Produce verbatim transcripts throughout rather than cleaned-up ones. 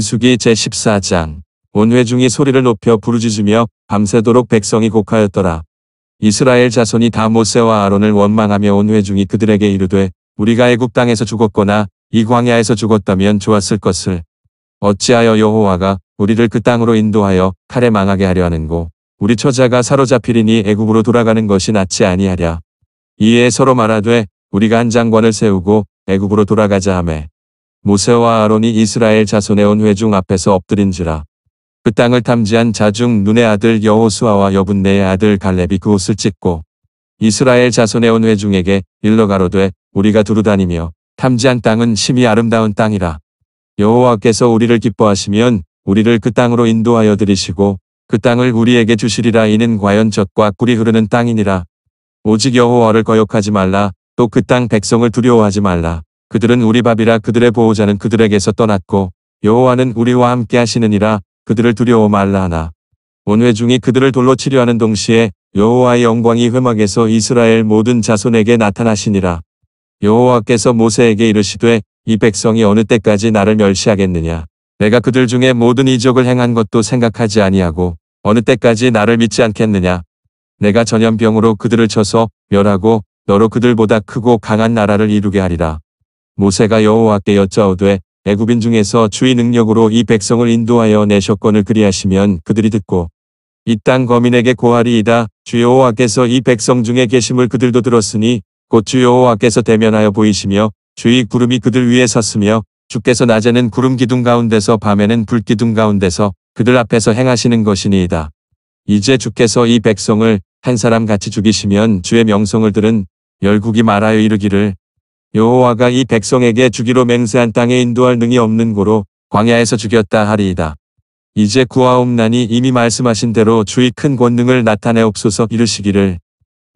민수기 제십사 장. 온 회중이 소리를 높여 부르짖으며 밤새도록 백성이 곡하였더라. 이스라엘 자손이 다 모세와 아론을 원망하며 온 회중이 그들에게 이르되 우리가 애굽 땅에서 죽었거나 이 광야에서 죽었다면 좋았을 것을 어찌하여 여호와가 우리를 그 땅으로 인도하여 칼에 망하게 하려 하는고 우리 처자가 사로잡히리니 애굽으로 돌아가는 것이 낫지 아니하랴. 이에 서로 말하되 우리가 한 장관을 세우고 애굽으로 돌아가자 하매 모세와 아론이 이스라엘 자손의 온 회중 앞에서 엎드린지라. 그 땅을 탐지한 자중 눈의 아들 여호수아와 여분네의 아들 갈렙이 그 옷을 찢고 이스라엘 자손의 온 회중에게 일러 가로되 우리가 두루 다니며 탐지한 땅은 심히 아름다운 땅이라. 여호와께서 우리를 기뻐하시면 우리를 그 땅으로 인도하여 들이시고 그 땅을 우리에게 주시리라. 이는 과연 젖과 꿀이 흐르는 땅이니라. 오직 여호와를 거역하지 말라. 또 그 땅 백성을 두려워하지 말라. 그들은 우리 밥이라. 그들의 보호자는 그들에게서 떠났고 여호와는 우리와 함께 하시느니라. 그들을 두려워 말라 하나. 온 회중이 그들을 돌로 치려 하는 동시에 여호와의 영광이 회막에서 이스라엘 모든 자손에게 나타나시니라. 여호와께서 모세에게 이르시되 이 백성이 어느 때까지 나를 멸시하겠느냐. 내가 그들 중에 모든 이적을 행한 것도 생각하지 아니하고 어느 때까지 나를 믿지 않겠느냐. 내가 전염병으로 그들을 쳐서 멸하고 너로 그들보다 크고 강한 나라를 이루게 하리라. 모세가 여호와께 여짜오되 애굽인 중에서 주의 능력으로 이 백성을 인도하여 내셨건을 그리하시면 그들이 듣고 이 땅 거민에게 고하리이다. 주 여호와께서 이 백성 중에 계심을 그들도 들었으니 곧 주 여호와께서 대면하여 보이시며 주의 구름이 그들 위에 섰으며 주께서 낮에는 구름 기둥 가운데서 밤에는 불 기둥 가운데서 그들 앞에서 행하시는 것이니이다. 이제 주께서 이 백성을 한 사람 같이 죽이시면 주의 명성을 들은 열국이 말하여 이르기를 여호와가 이 백성에게 주기로 맹세한 땅에 인도할 능이 없는 고로 광야에서 죽였다 하리이다. 이제 구하옵나니 이미 말씀하신 대로 주의 큰 권능을 나타내옵소서. 이르시기를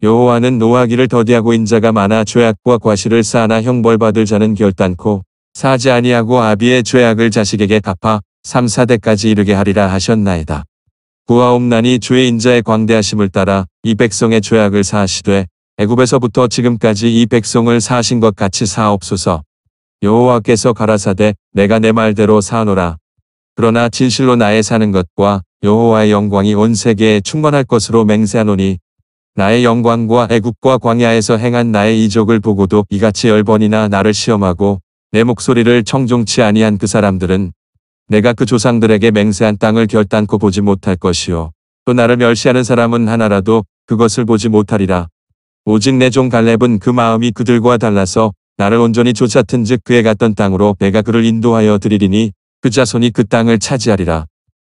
여호와는 노하기를 더디하고 인자가 많아 죄악과 과실을 쌓아나 형벌받을 자는 결단코 사지 아니하고 아비의 죄악을 자식에게 갚아 삼, 사대까지 이르게 하리라 하셨나이다. 구하옵나니 주의 인자의 광대하심을 따라 이 백성의 죄악을 사하시되 애굽에서부터 지금까지 이 백성을 사하신 것 같이 사옵소서. 여호와께서 가라사대 내가 내 말대로 사노라. 그러나 진실로 나의 사는 것과 여호와의 영광이 온 세계에 충만할 것으로 맹세하노니 나의 영광과 애굽과 광야에서 행한 나의 이적을 보고도 이같이 열 번이나 나를 시험하고 내 목소리를 청종치 아니한 그 사람들은 내가 그 조상들에게 맹세한 땅을 결단코 보지 못할 것이요 또 나를 멸시하는 사람은 하나라도 그것을 보지 못하리라. 오직 내 종 갈렙은 그 마음이 그들과 달라서 나를 온전히 쫓았은즉 그의 갔던 땅으로 내가 그를 인도하여 드리리니 그 자손이 그 땅을 차지하리라.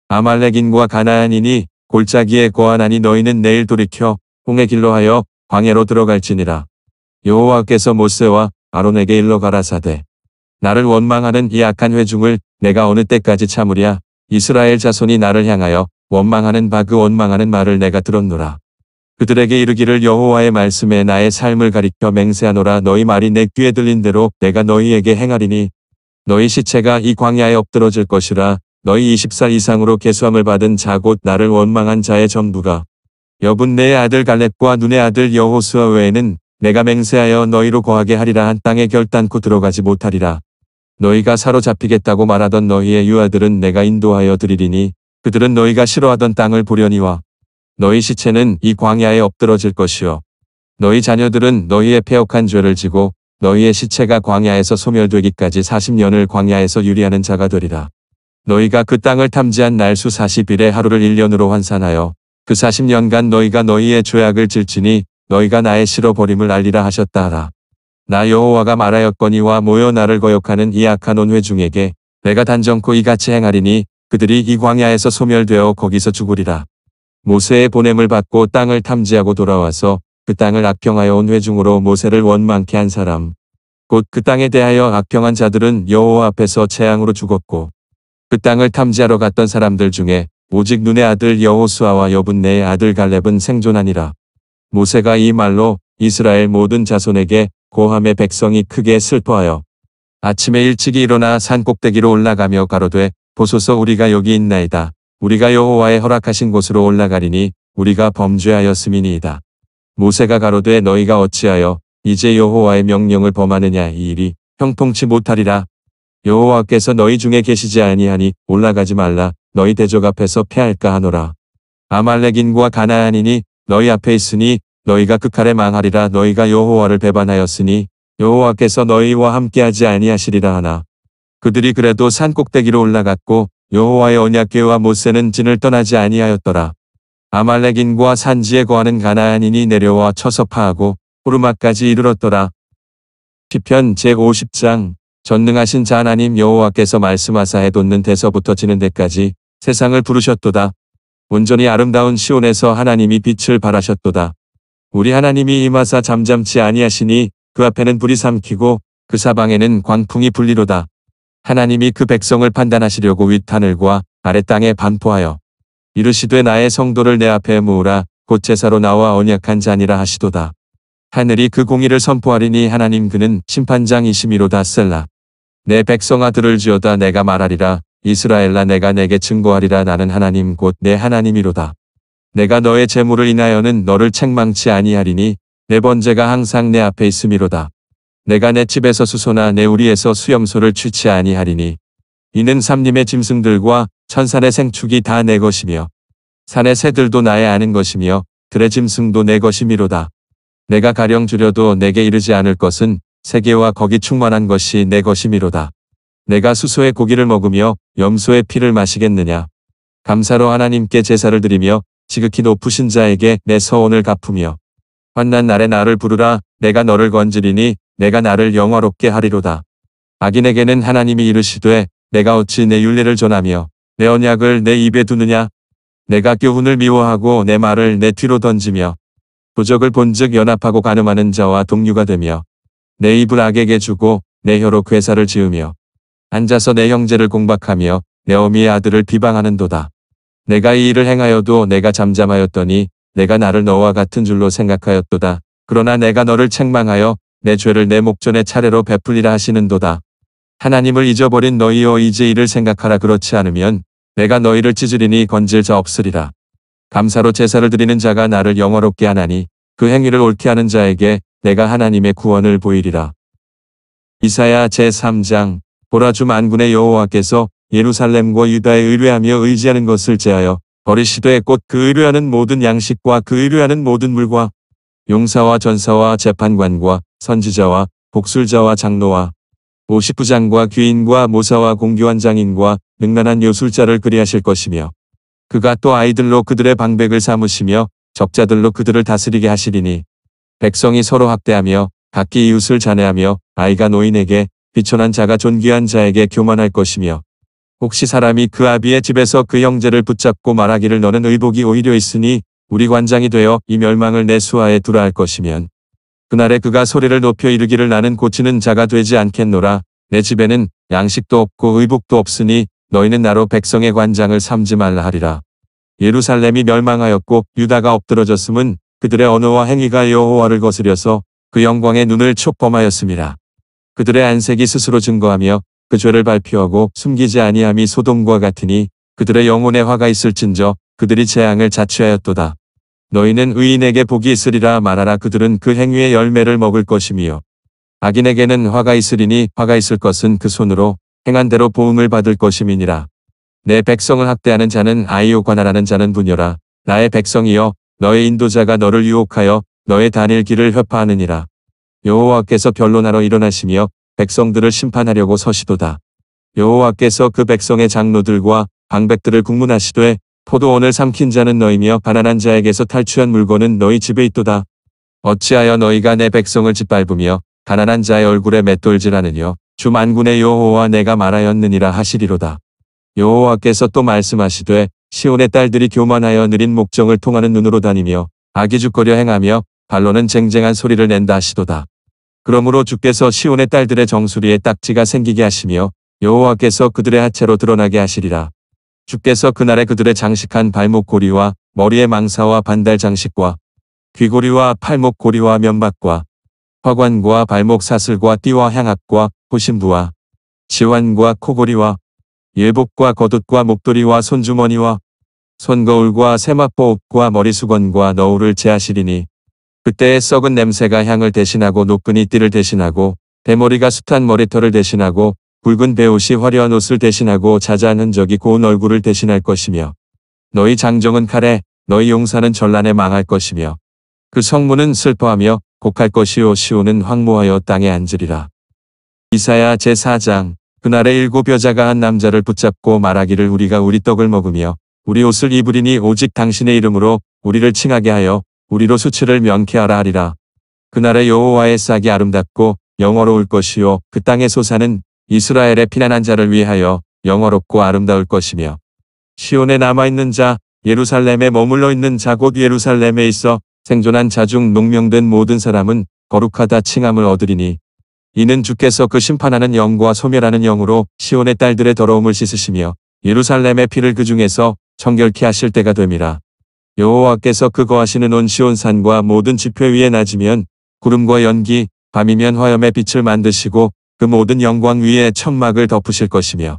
아말렉인과 가나안인이 골짜기에 거하나니 너희는 내일 돌이켜 홍해 길로 하여 광야로 들어갈지니라. 여호와께서 모세와 아론에게 일러 가라사대 나를 원망하는 이 악한 회중을 내가 어느 때까지 참으랴. 이스라엘 자손이 나를 향하여 원망하는 바 그 원망하는 말을 내가 들었노라. 그들에게 이르기를 여호와의 말씀에 나의 삶을 가리켜 맹세하노라. 너희 말이 내 귀에 들린 대로 내가 너희에게 행하리니 너희 시체가 이 광야에 엎드러질 것이라. 너희 스무 살 이상으로 계수함을 받은 자 곧 나를 원망한 자의 전부가 여분네의 아들 갈렙과 눈의 아들 여호수아 외에는 내가 맹세하여 너희로 거하게 하리라 한 땅에 결단코 들어가지 못하리라. 너희가 사로잡히겠다고 말하던 너희의 유아들은 내가 인도하여 드리리니 그들은 너희가 싫어하던 땅을 보려니와 너희 시체는 이 광야에 엎드러질 것이요 너희 자녀들은 너희의 패역한 죄를 지고 너희의 시체가 광야에서 소멸되기까지 사십 년을 광야에서 유리하는 자가 되리라. 너희가 그 땅을 탐지한 날수 사십 일의 하루를 일 년으로 환산하여 그 사십 년간 너희가 너희의 죄악을 질지니 너희가 나의 실어버림을 알리라 하셨다 하라. 나 여호와가 말하였거니와 모여 나를 거역하는 이 악한 온 회중에게 내가 단정코 이같이 행하리니 그들이 이 광야에서 소멸되어 거기서 죽으리라. 모세의 보냄을 받고 땅을 탐지하고 돌아와서 그 땅을 악평하여 온 회중으로 모세를 원망케 한 사람 곧 그 땅에 대하여 악평한 자들은 여호와 앞에서 재앙으로 죽었고 그 땅을 탐지하러 갔던 사람들 중에 오직 눈의 아들 여호수아와 여분네의 아들 갈렙은 생존하니라. 모세가 이 말로 이스라엘 모든 자손에게 고함의 백성이 크게 슬퍼하여 아침에 일찍이 일어나 산 꼭대기로 올라가며 가로되 보소서 우리가 여기 있나이다. 우리가 여호와의 허락하신 곳으로 올라가리니 우리가 범죄하였음이니이다. 모세가 가로되 너희가 어찌하여 이제 여호와의 명령을 범하느냐. 이 일이 형통치 못하리라. 여호와께서 너희 중에 계시지 아니하니 올라가지 말라 너희 대적 앞에서 패할까 하노라. 아말렉인과 가나안인이 너희 앞에 있으니 너희가 극할에 망하리라. 너희가 여호와를 배반하였으니 여호와께서 너희와 함께하지 아니하시리라 하나. 그들이 그래도 산 꼭대기로 올라갔고 여호와의 언약궤와 모세는 진을 떠나지 아니하였더라. 아말렉인과 산지에 거하는 가나안인이 내려와 쳐서 파하고 호르마까지 이르렀더라. 시편 제오십 장. 전능하신 자 하나님 여호와께서 말씀하사 해 돋는 데서부터 지는 데까지 세상을 부르셨도다. 온전히 아름다운 시온에서 하나님이 빛을 발하셨도다. 우리 하나님이 임하사 잠잠치 아니하시니 그 앞에는 불이 삼키고 그 사방에는 광풍이 불리로다. 하나님이 그 백성을 판단하시려고 윗하늘과 아래 땅에 반포하여 이르시되 나의 성도를 내 앞에 모으라 곧 제사로 나와 언약한 자니라 하시도다. 하늘이 그 공의를 선포하리니 하나님 그는 심판장이시미로다. 셀라. 내 백성아 들을지어다 내가 말하리라. 이스라엘아 내가 내게 증거하리라. 나는 하나님 곧 내 하나님이로다. 내가 너의 재물을 인하여는 너를 책망치 아니하리니 내 번제가 항상 내 앞에 있음이로다. 내가 내 집에서 수소나 내 우리에서 수염소를 취치 아니하리니 이는 삼림의 짐승들과 천산의 생축이 다 내 것이며 산의 새들도 나의 아는 것이며 들의 짐승도 내 것이미로다. 내가 가령 주려도 내게 이르지 않을 것은 세계와 거기 충만한 것이 내 것이미로다. 내가 수소의 고기를 먹으며 염소의 피를 마시겠느냐. 감사로 하나님께 제사를 드리며 지극히 높으신 자에게 내 서원을 갚으며 환난 날에 나를 부르라. 내가 너를 건지리니 내가 나를 영화롭게 하리로다. 악인에게는 하나님이 이르시되 내가 어찌 내 율례를 전하며 내 언약을 내 입에 두느냐. 내가 교훈을 미워하고 내 말을 내 뒤로 던지며 도적을 본즉 연합하고 가늠하는 자와 동류가 되며 내 입을 악에게 주고 내 혀로 괴사를 지으며 앉아서 내 형제를 공박하며 내 어미의 아들을 비방하는도다. 내가 이 일을 행하여도 내가 잠잠하였더니 내가 나를 너와 같은 줄로 생각하였도다. 그러나 내가 너를 책망하여 내 죄를 내 목전에 차례로 베풀리라 하시는도다. 하나님을 잊어버린 너희여 이제 이를 생각하라. 그렇지 않으면 내가 너희를 찢으리니 건질 자 없으리라. 감사로 제사를 드리는 자가 나를 영화롭게 하나니 그 행위를 옳게 하는 자에게 내가 하나님의 구원을 보이리라. 이사야 제삼 장. 보라 주 만군의 여호와께서 예루살렘과 유다에 의뢰하며 의지하는 것을 제하여 버리시되 곧 그 의뢰하는 모든 양식과 그 의뢰하는 모든 물과 용사와 전사와 재판관과 선지자와 복술자와 장로와 오십부장과 귀인과 모사와 공교한 장인과 능란한 요술자를 그리하실 것이며 그가 또 아이들로 그들의 방백을 삼으시며 적자들로 그들을 다스리게 하시리니 백성이 서로 학대하며 각기 이웃을 잔해하며 아이가 노인에게 비천한 자가 존귀한 자에게 교만할 것이며 혹시 사람이 그 아비의 집에서 그 형제를 붙잡고 말하기를 너는 의복이 오히려 있으니 우리 관장이 되어 이 멸망을 내 수하에 두라 할 것이면 그날에 그가 소리를 높여 이르기를 나는 고치는 자가 되지 않겠노라. 내 집에는 양식도 없고 의복도 없으니 너희는 나로 백성의 관장을 삼지 말라 하리라. 예루살렘이 멸망하였고 유다가 엎드러졌음은 그들의 언어와 행위가 여호와를 거스려서 그 영광의 눈을 촉범하였음이라. 그들의 안색이 스스로 증거하며 그 죄를 발표하고 숨기지 아니함이 소돔과 같으니 그들의 영혼에 화가 있을진저 그들이 재앙을 자취하였도다. 너희는 의인에게 복이 있으리라 말하라. 그들은 그 행위의 열매를 먹을 것이며 악인에게는 화가 있으리니 화가 있을 것은 그 손으로 행한 대로 보응을 받을 것임이니라. 내 백성을 학대하는 자는 아이요 관할하는 자는 부녀라. 나의 백성이여 너의 인도자가 너를 유혹하여 너의 단일 길을 훼파하느니라. 여호와께서 변론하러 일어나시며 백성들을 심판하려고 서시도다. 여호와께서 그 백성의 장로들과 방백들을 국문하시되 포도원을 삼킨 자는 너희며 가난한 자에게서 탈취한 물건은 너희 집에 있도다. 어찌하여 너희가 내 백성을 짓밟으며 가난한 자의 얼굴에 맷돌질하느뇨. 주 만군의 여호와 내가 말하였느니라 하시리로다. 여호와께서 또 말씀하시되 시온의 딸들이 교만하여 느린 목정을 통하는 눈으로 다니며 악의죽거려 행하며 발로는 쟁쟁한 소리를 낸다 하시도다. 그러므로 주께서 시온의 딸들의 정수리에 딱지가 생기게 하시며 여호와께서 그들의 하체로 드러나게 하시리라. 주께서 그날에 그들의 장식한 발목고리와 머리의 망사와 반달 장식과 귀고리와 팔목고리와 면박과 화관과 발목사슬과 띠와 향악과 호심부와 지환과 코고리와 예복과 겉옷과 목도리와 손주머니와 손거울과 세마포옷과 머리수건과 너울을 제하시리니 그때의 썩은 냄새가 향을 대신하고 노끈이 띠를 대신하고 대머리가 숱한 머리털을 대신하고 굵은 베옷이 화려한 옷을 대신하고 자자한 흔적이 고운 얼굴을 대신할 것이며 너희 장정은 칼에 너희 용사는 전란에 망할 것이며 그 성문은 슬퍼하며 곡할 것이요 시온은 황무하여 땅에 앉으리라. 이사야 제사 장. 그날에 일곱 여자가 한 남자를 붙잡고 말하기를 우리가 우리 떡을 먹으며 우리 옷을 입으리니 오직 당신의 이름으로 우리를 칭하게 하여 우리로 수치를 면케하라 하리라. 그날에 여호와의 싹이 아름답고 영어로울 것이요 그 땅의 소산은 이스라엘의 피난한 자를 위하여 영어롭고 아름다울 것이며 시온에 남아있는 자 예루살렘에 머물러 있는 자 곧 예루살렘에 있어 생존한 자 중 농명된 모든 사람은 거룩하다 칭함을 얻으리니 이는 주께서 그 심판하는 영과 소멸하는 영으로 시온의 딸들의 더러움을 씻으시며 예루살렘의 피를 그 중에서 정결케 하실 때가 됨이라. 여호와께서 그 거하시는 온 시온산과 모든 지표 위에 낮이면 구름과 연기, 밤이면 화염의 빛을 만드시고 그 모든 영광 위에 천막을 덮으실 것이며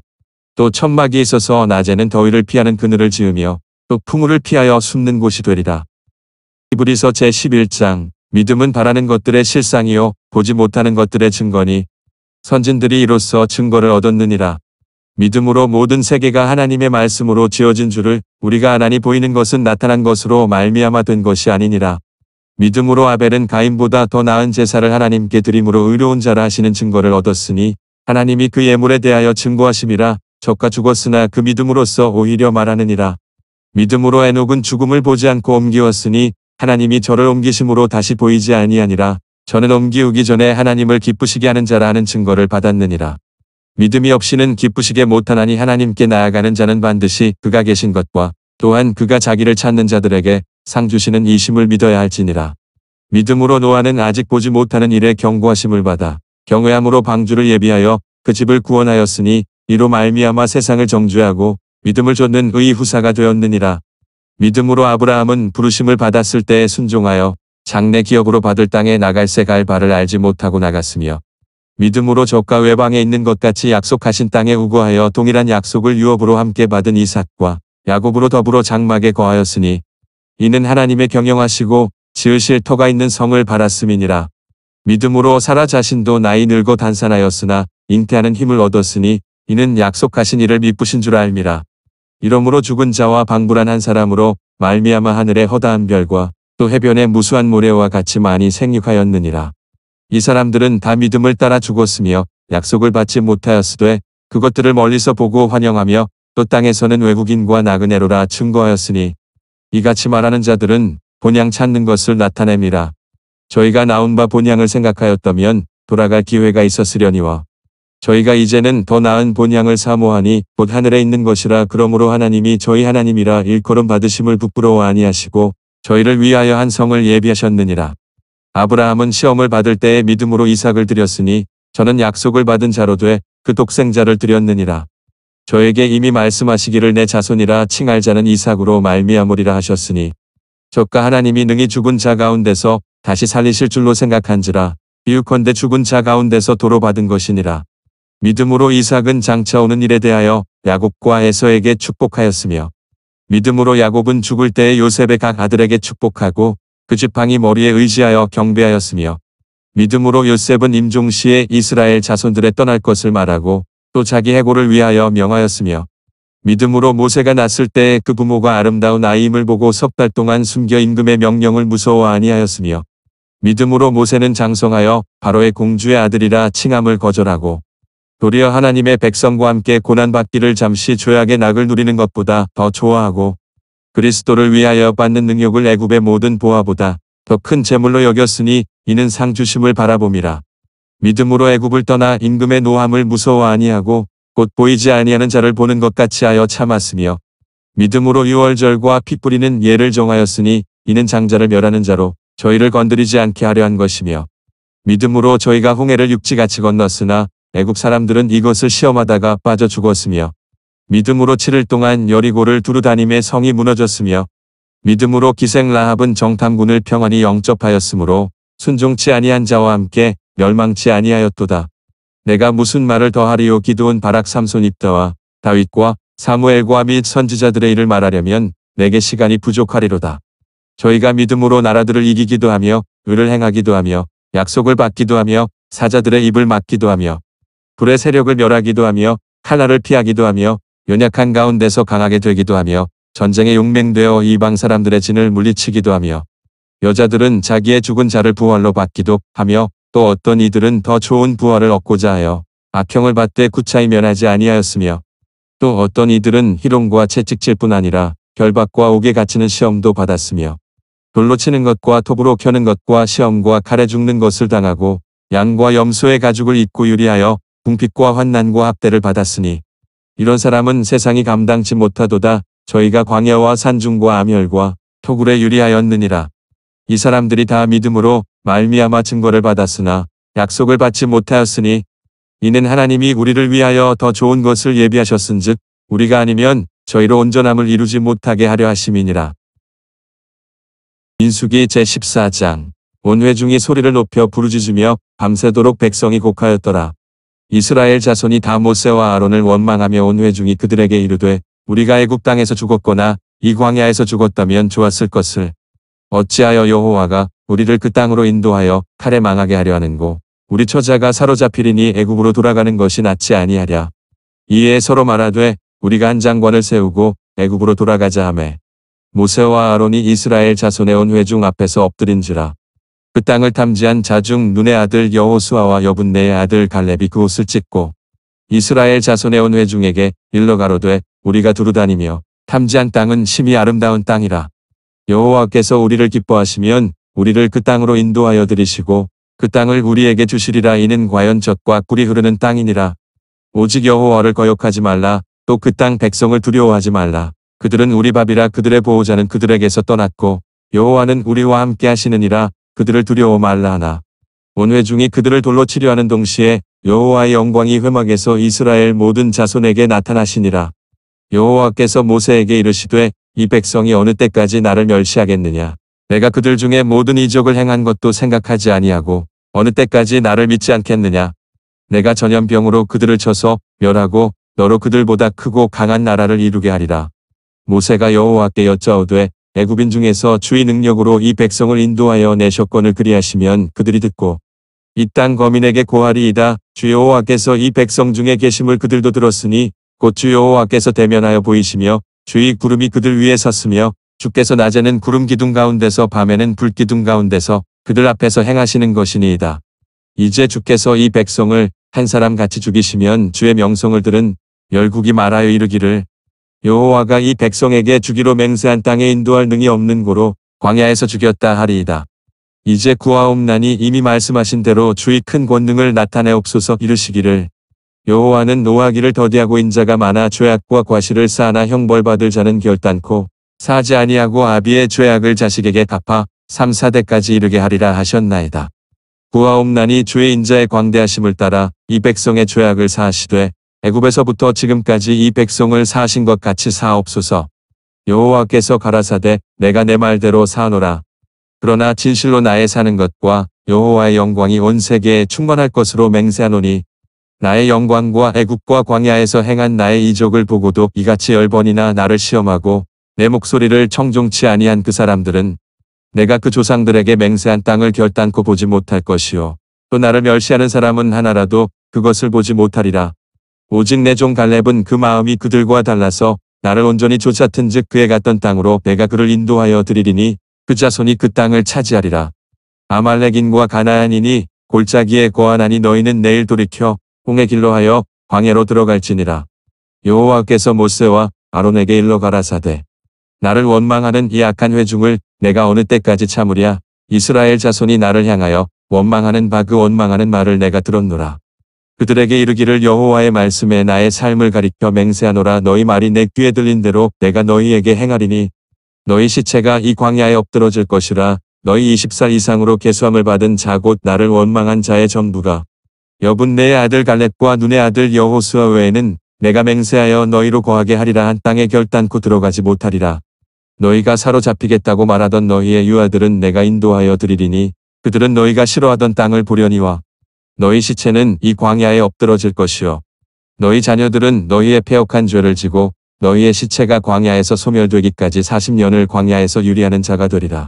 또 천막이 있어서 낮에는 더위를 피하는 그늘을 지으며 또 풍우를 피하여 숨는 곳이 되리라. 히브리서 제십일 장. 믿음은 바라는 것들의 실상이요 보지 못하는 것들의 증거니 선진들이 이로써 증거를 얻었느니라. 믿음으로 모든 세계가 하나님의 말씀으로 지어진 줄을 우리가 아나니 보이는 것은 나타난 것으로 말미암아 된 것이 아니니라. 믿음으로 아벨은 가인보다 더 나은 제사를 하나님께 드림으로 의로운 자라 하시는 증거를 얻었으니 하나님이 그 예물에 대하여 증거하심이라. 저가 죽었으나 그 믿음으로써 오히려 말하느니라. 믿음으로 에녹은 죽음을 보지 않고 옮기었으니 하나님이 저를 옮기심으로 다시 보이지 아니하니라. 저는 옮기우기 전에 하나님을 기쁘시게 하는 자라 하는 증거를 받았느니라. 믿음이 없이는 기쁘시게 못하나니 하나님께 나아가는 자는 반드시 그가 계신 것과 또한 그가 자기를 찾는 자들에게 상 주시는 이심을 믿어야 할지니라. 믿음으로 노아는 아직 보지 못하는 일에 경고하심을 받아 경외함으로 방주를 예비하여 그 집을 구원하였으니 이로 말미암아 세상을 정죄하고 믿음을 좇는 의의 후사가 되었느니라. 믿음으로 아브라함은 부르심을 받았을 때에 순종하여 장래 기업으로 받을 땅에 나갈새 갈 바를 알지 못하고 나갔으며 믿음으로 저가 외방에 있는 것 같이 약속하신 땅에 우거하여 동일한 약속을 유업으로 함께 받은 이삭과 야곱으로 더불어 장막에 거하였으니 이는 하나님의 경영하시고 지으실 터가 있는 성을 바랐음이니라. 믿음으로 사라 자신도 나이 늙어 단산하였으나 잉태하는 힘을 얻었으니 이는 약속하신 이를 미쁘신 줄 알미라. 이러므로 죽은 자와 방불한 한 사람으로 말미암아 하늘의 허다한 별과 또 해변의 무수한 모래와 같이 많이 생육하였느니라. 이 사람들은 다 믿음을 따라 죽었으며 약속을 받지 못하였으되 그것들을 멀리서 보고 환영하며 또 땅에서는 외국인과 나그네로라 증거하였으니 이같이 말하는 자들은 본향 찾는 것을 나타냄이라. 저희가 나온 바 본향을 생각하였다면 돌아갈 기회가 있었으려니와 저희가 이제는 더 나은 본향을 사모하니 곧 하늘에 있는 것이라. 그러므로 하나님이 저희 하나님이라 일컬음 받으심을 부끄러워 아니하시고 저희를 위하여 한 성을 예비하셨느니라. 아브라함은 시험을 받을 때에 믿음으로 이삭을 드렸으니 저는 약속을 받은 자로 돼 그 독생자를 드렸느니라. 저에게 이미 말씀하시기를 내 자손이라 칭할 자는 이삭으로 말미암으리라 하셨으니 저가 하나님이 능히 죽은 자 가운데서 다시 살리실 줄로 생각한지라 비유컨대 죽은 자 가운데서 도로 받은 것이니라. 믿음으로 이삭은 장차오는 일에 대하여 야곱과 에서에게 축복하였으며 믿음으로 야곱은 죽을 때에 요셉의 각 아들에게 축복하고 그 지팡이 머리에 의지하여 경배하였으며 믿음으로 요셉은 임종 시에 이스라엘 자손들의 떠날 것을 말하고 또 자기 해고를 위하여 명하였으며 믿음으로 모세가 났을 때에 그 부모가 아름다운 아이임을 보고 석 달 동안 숨겨 임금의 명령을 무서워 아니하였으며 믿음으로 모세는 장성하여 바로의 공주의 아들이라 칭함을 거절하고 도리어 하나님의 백성과 함께 고난받기를 잠시 죄악의 낙을 누리는 것보다 더 좋아하고 그리스도를 위하여 받는 능욕을 애굽의 모든 보화보다 더 큰 재물로 여겼으니 이는 상 주심을 바라봄이라. 믿음으로 애굽을 떠나 임금의 노함을 무서워 아니하고 곧 보이지 아니하는 자를 보는 것 같이 하여 참았으며 믿음으로 유월절과 피 뿌리는 예를 정하였으니 이는 장자를 멸하는 자로 저희를 건드리지 않게 하려 한 것이며 믿음으로 저희가 홍해를 육지같이 건넜으나 애굽 사람들은 이것을 시험하다가 빠져 죽었으며 믿음으로 칠 일 동안 여리고를 두루 다니며 성이 무너졌으며 믿음으로 기생 라합은 정탐군을 평안히 영접하였으므로 순종치 아니한 자와 함께 멸망치 아니하였도다. 내가 무슨 말을 더하리요. 기드온 바락 삼손 입다와 다윗과 사무엘과 및 선지자들의 일을 말하려면 내게 시간이 부족하리로다. 저희가 믿음으로 나라들을 이기기도 하며 의를 행하기도 하며 약속을 받기도 하며 사자들의 입을 막기도 하며 불의 세력을 멸하기도 하며 칼날을 피하기도 하며 연약한 가운데서 강하게 되기도 하며 전쟁에 용맹되어 이방 사람들의 진을 물리치기도 하며 여자들은 자기의 죽은 자를 부활로 받기도 하며 또 어떤 이들은 더 좋은 부활을 얻고자 하여 악형을 받되 구차히 면하지 아니하였으며 또 어떤 이들은 희롱과 채찍질 뿐 아니라 결박과 옥에 갇히는 시험도 받았으며 돌로 치는 것과 톱으로 켜는 것과 시험과 칼에 죽는 것을 당하고 양과 염소의 가죽을 입고 유리하여 궁핍과 환난과 학대를 받았으니 이런 사람은 세상이 감당치 못하도다. 저희가 광야와 산중과 암혈과 토굴에 유리하였느니라. 이 사람들이 다 믿음으로 말미암아 증거를 받았으나 약속을 받지 못하였으니 이는 하나님이 우리를 위하여 더 좋은 것을 예비하셨은즉 우리가 아니면 저희로 온전함을 이루지 못하게 하려 하심이니라. 민수기 제십사 장. 온 회중이 소리를 높여 부르짖으며 밤새도록 백성이 곡하였더라. 이스라엘 자손이 다 모세와 아론을 원망하며 온 회중이 그들에게 이르되 우리가 애굽 땅에서 죽었거나 이 광야에서 죽었다면 좋았을 것을 어찌하여 여호와가 우리를 그 땅으로 인도하여 칼에 망하게 하려 하는고 우리 처자가 사로잡히리니 애굽으로 돌아가는 것이 낫지 아니하랴. 이에 서로 말하되 우리가 한 장관을 세우고 애굽으로 돌아가자 하매 모세와 아론이 이스라엘 자손의 온 회중 앞에서 엎드린지라. 그 땅을 탐지한 자중 눈의 아들 여호수아와 여분네의 아들 갈렙이 그 옷을 찢고 이스라엘 자손의 온 회중에게 일러 가로되 우리가 두루 다니며 탐지한 땅은 심히 아름다운 땅이라. 여호와께서 우리를 기뻐하시면 우리를 그 땅으로 인도하여 들이시고 그 땅을 우리에게 주시리라. 이는 과연 젖과 꿀이 흐르는 땅이니라. 오직 여호와를 거역하지 말라. 또 그 땅 백성을 두려워하지 말라. 그들은 우리 밥이라. 그들의 보호자는 그들에게서 떠났고 여호와는 우리와 함께 하시느니라. 그들을 두려워 말라 하나 온 회중이 그들을 돌로 치려 하는 동시에 여호와의 영광이 회막에서 이스라엘 모든 자손에게 나타나시니라. 여호와께서 모세에게 이르시되 이 백성이 어느 때까지 나를 멸시하겠느냐. 내가 그들 중에 모든 이적을 행한 것도 생각하지 아니하고 어느 때까지 나를 믿지 않겠느냐. 내가 전염병으로 그들을 쳐서 멸하고 너로 그들보다 크고 강한 나라를 이루게 하리라. 모세가 여호와께 여짜오되 애굽인 중에서 주의 능력으로 이 백성을 인도하여 내셨건을 그리하시면 그들이 듣고 이 땅 거민에게 고하리이다. 주 여호와께서 이 백성 중에 계심을 그들도 들었으니 곧 주 여호와께서 대면하여 보이시며 주의 구름이 그들 위에 섰으며 주께서 낮에는 구름 기둥 가운데서 밤에는 불 기둥 가운데서 그들 앞에서 행하시는 것이니이다. 이제 주께서 이 백성을 한 사람 같이 죽이시면 주의 명성을 들은 열국이 말하여 이르기를 여호와가 이 백성에게 주기로 맹세한 땅에 인도할 능이 없는 고로 광야에서 죽였다 하리이다. 이제 구하옵나니 이미 말씀하신 대로 주의 큰 권능을 나타내옵소서. 이르시기를 여호와는 노하기를 더디하고 인자가 많아 죄악과 과실을 쌓아나 형벌받을 자는 결단코 사하지 아니하고 아비의 죄악을 자식에게 갚아 삼, 사대까지 이르게 하리라 하셨나이다. 구하옵나니 주의 인자의 광대하심을 따라 이 백성의 죄악을 사하시되 애굽에서부터 지금까지 이 백성을 사하신 것 같이 사옵소서. 여호와께서 가라사대 내가 내 말대로 사노라. 그러나 진실로 나의 사는 것과 여호와의 영광이 온 세계에 충만할 것으로 맹세하노니 나의 영광과 애굽과 광야에서 행한 나의 이적을 보고도 이같이 열 번이나 나를 시험하고 내 목소리를 청종치 아니한 그 사람들은 내가 그 조상들에게 맹세한 땅을 결단코 보지 못할 것이요 또 나를 멸시하는 사람은 하나라도 그것을 보지 못하리라. 오직 내 종 갈렙은 그 마음이 그들과 달라서 나를 온전히 쫓았은즉 그에 갔던 땅으로 내가 그를 인도하여 드리리니 그 자손이 그 땅을 차지하리라. 아말렉인과 가나안인이 골짜기에 거하나니 너희는 내일 돌이켜 홍해 길로 하여 광야로 들어갈지니라. 여호와께서 모세와 아론에게 일러 가라사대 나를 원망하는 이 악한 회중을 내가 어느 때까지 참으랴. 이스라엘 자손이 나를 향하여 원망하는 바 그 원망하는 말을 내가 들었노라. 그들에게 이르기를 여호와의 말씀에 나의 삶을 가리켜 맹세하노라. 너희 말이 내 귀에 들린 대로 내가 너희에게 행하리니 너희 시체가 이 광야에 엎드러질 것이라. 너희 스무 살 이상으로 계수함을 받은 자 곧 나를 원망한 자의 전부가 여분네의 아들 갈렙과 눈의 아들 여호수아 외에는 내가 맹세하여 너희로 거하게 하리라 한 땅에 결단코 들어가지 못하리라. 너희가 사로잡히겠다고 말하던 너희의 유아들은 내가 인도하여 드리리니 그들은 너희가 싫어하던 땅을 보려니와 너희 시체는 이 광야에 엎드러질 것이요 너희 자녀들은 너희의 패역한 죄를 지고 너희의 시체가 광야에서 소멸되기까지 사십 년을 광야에서 유리하는 자가 되리라.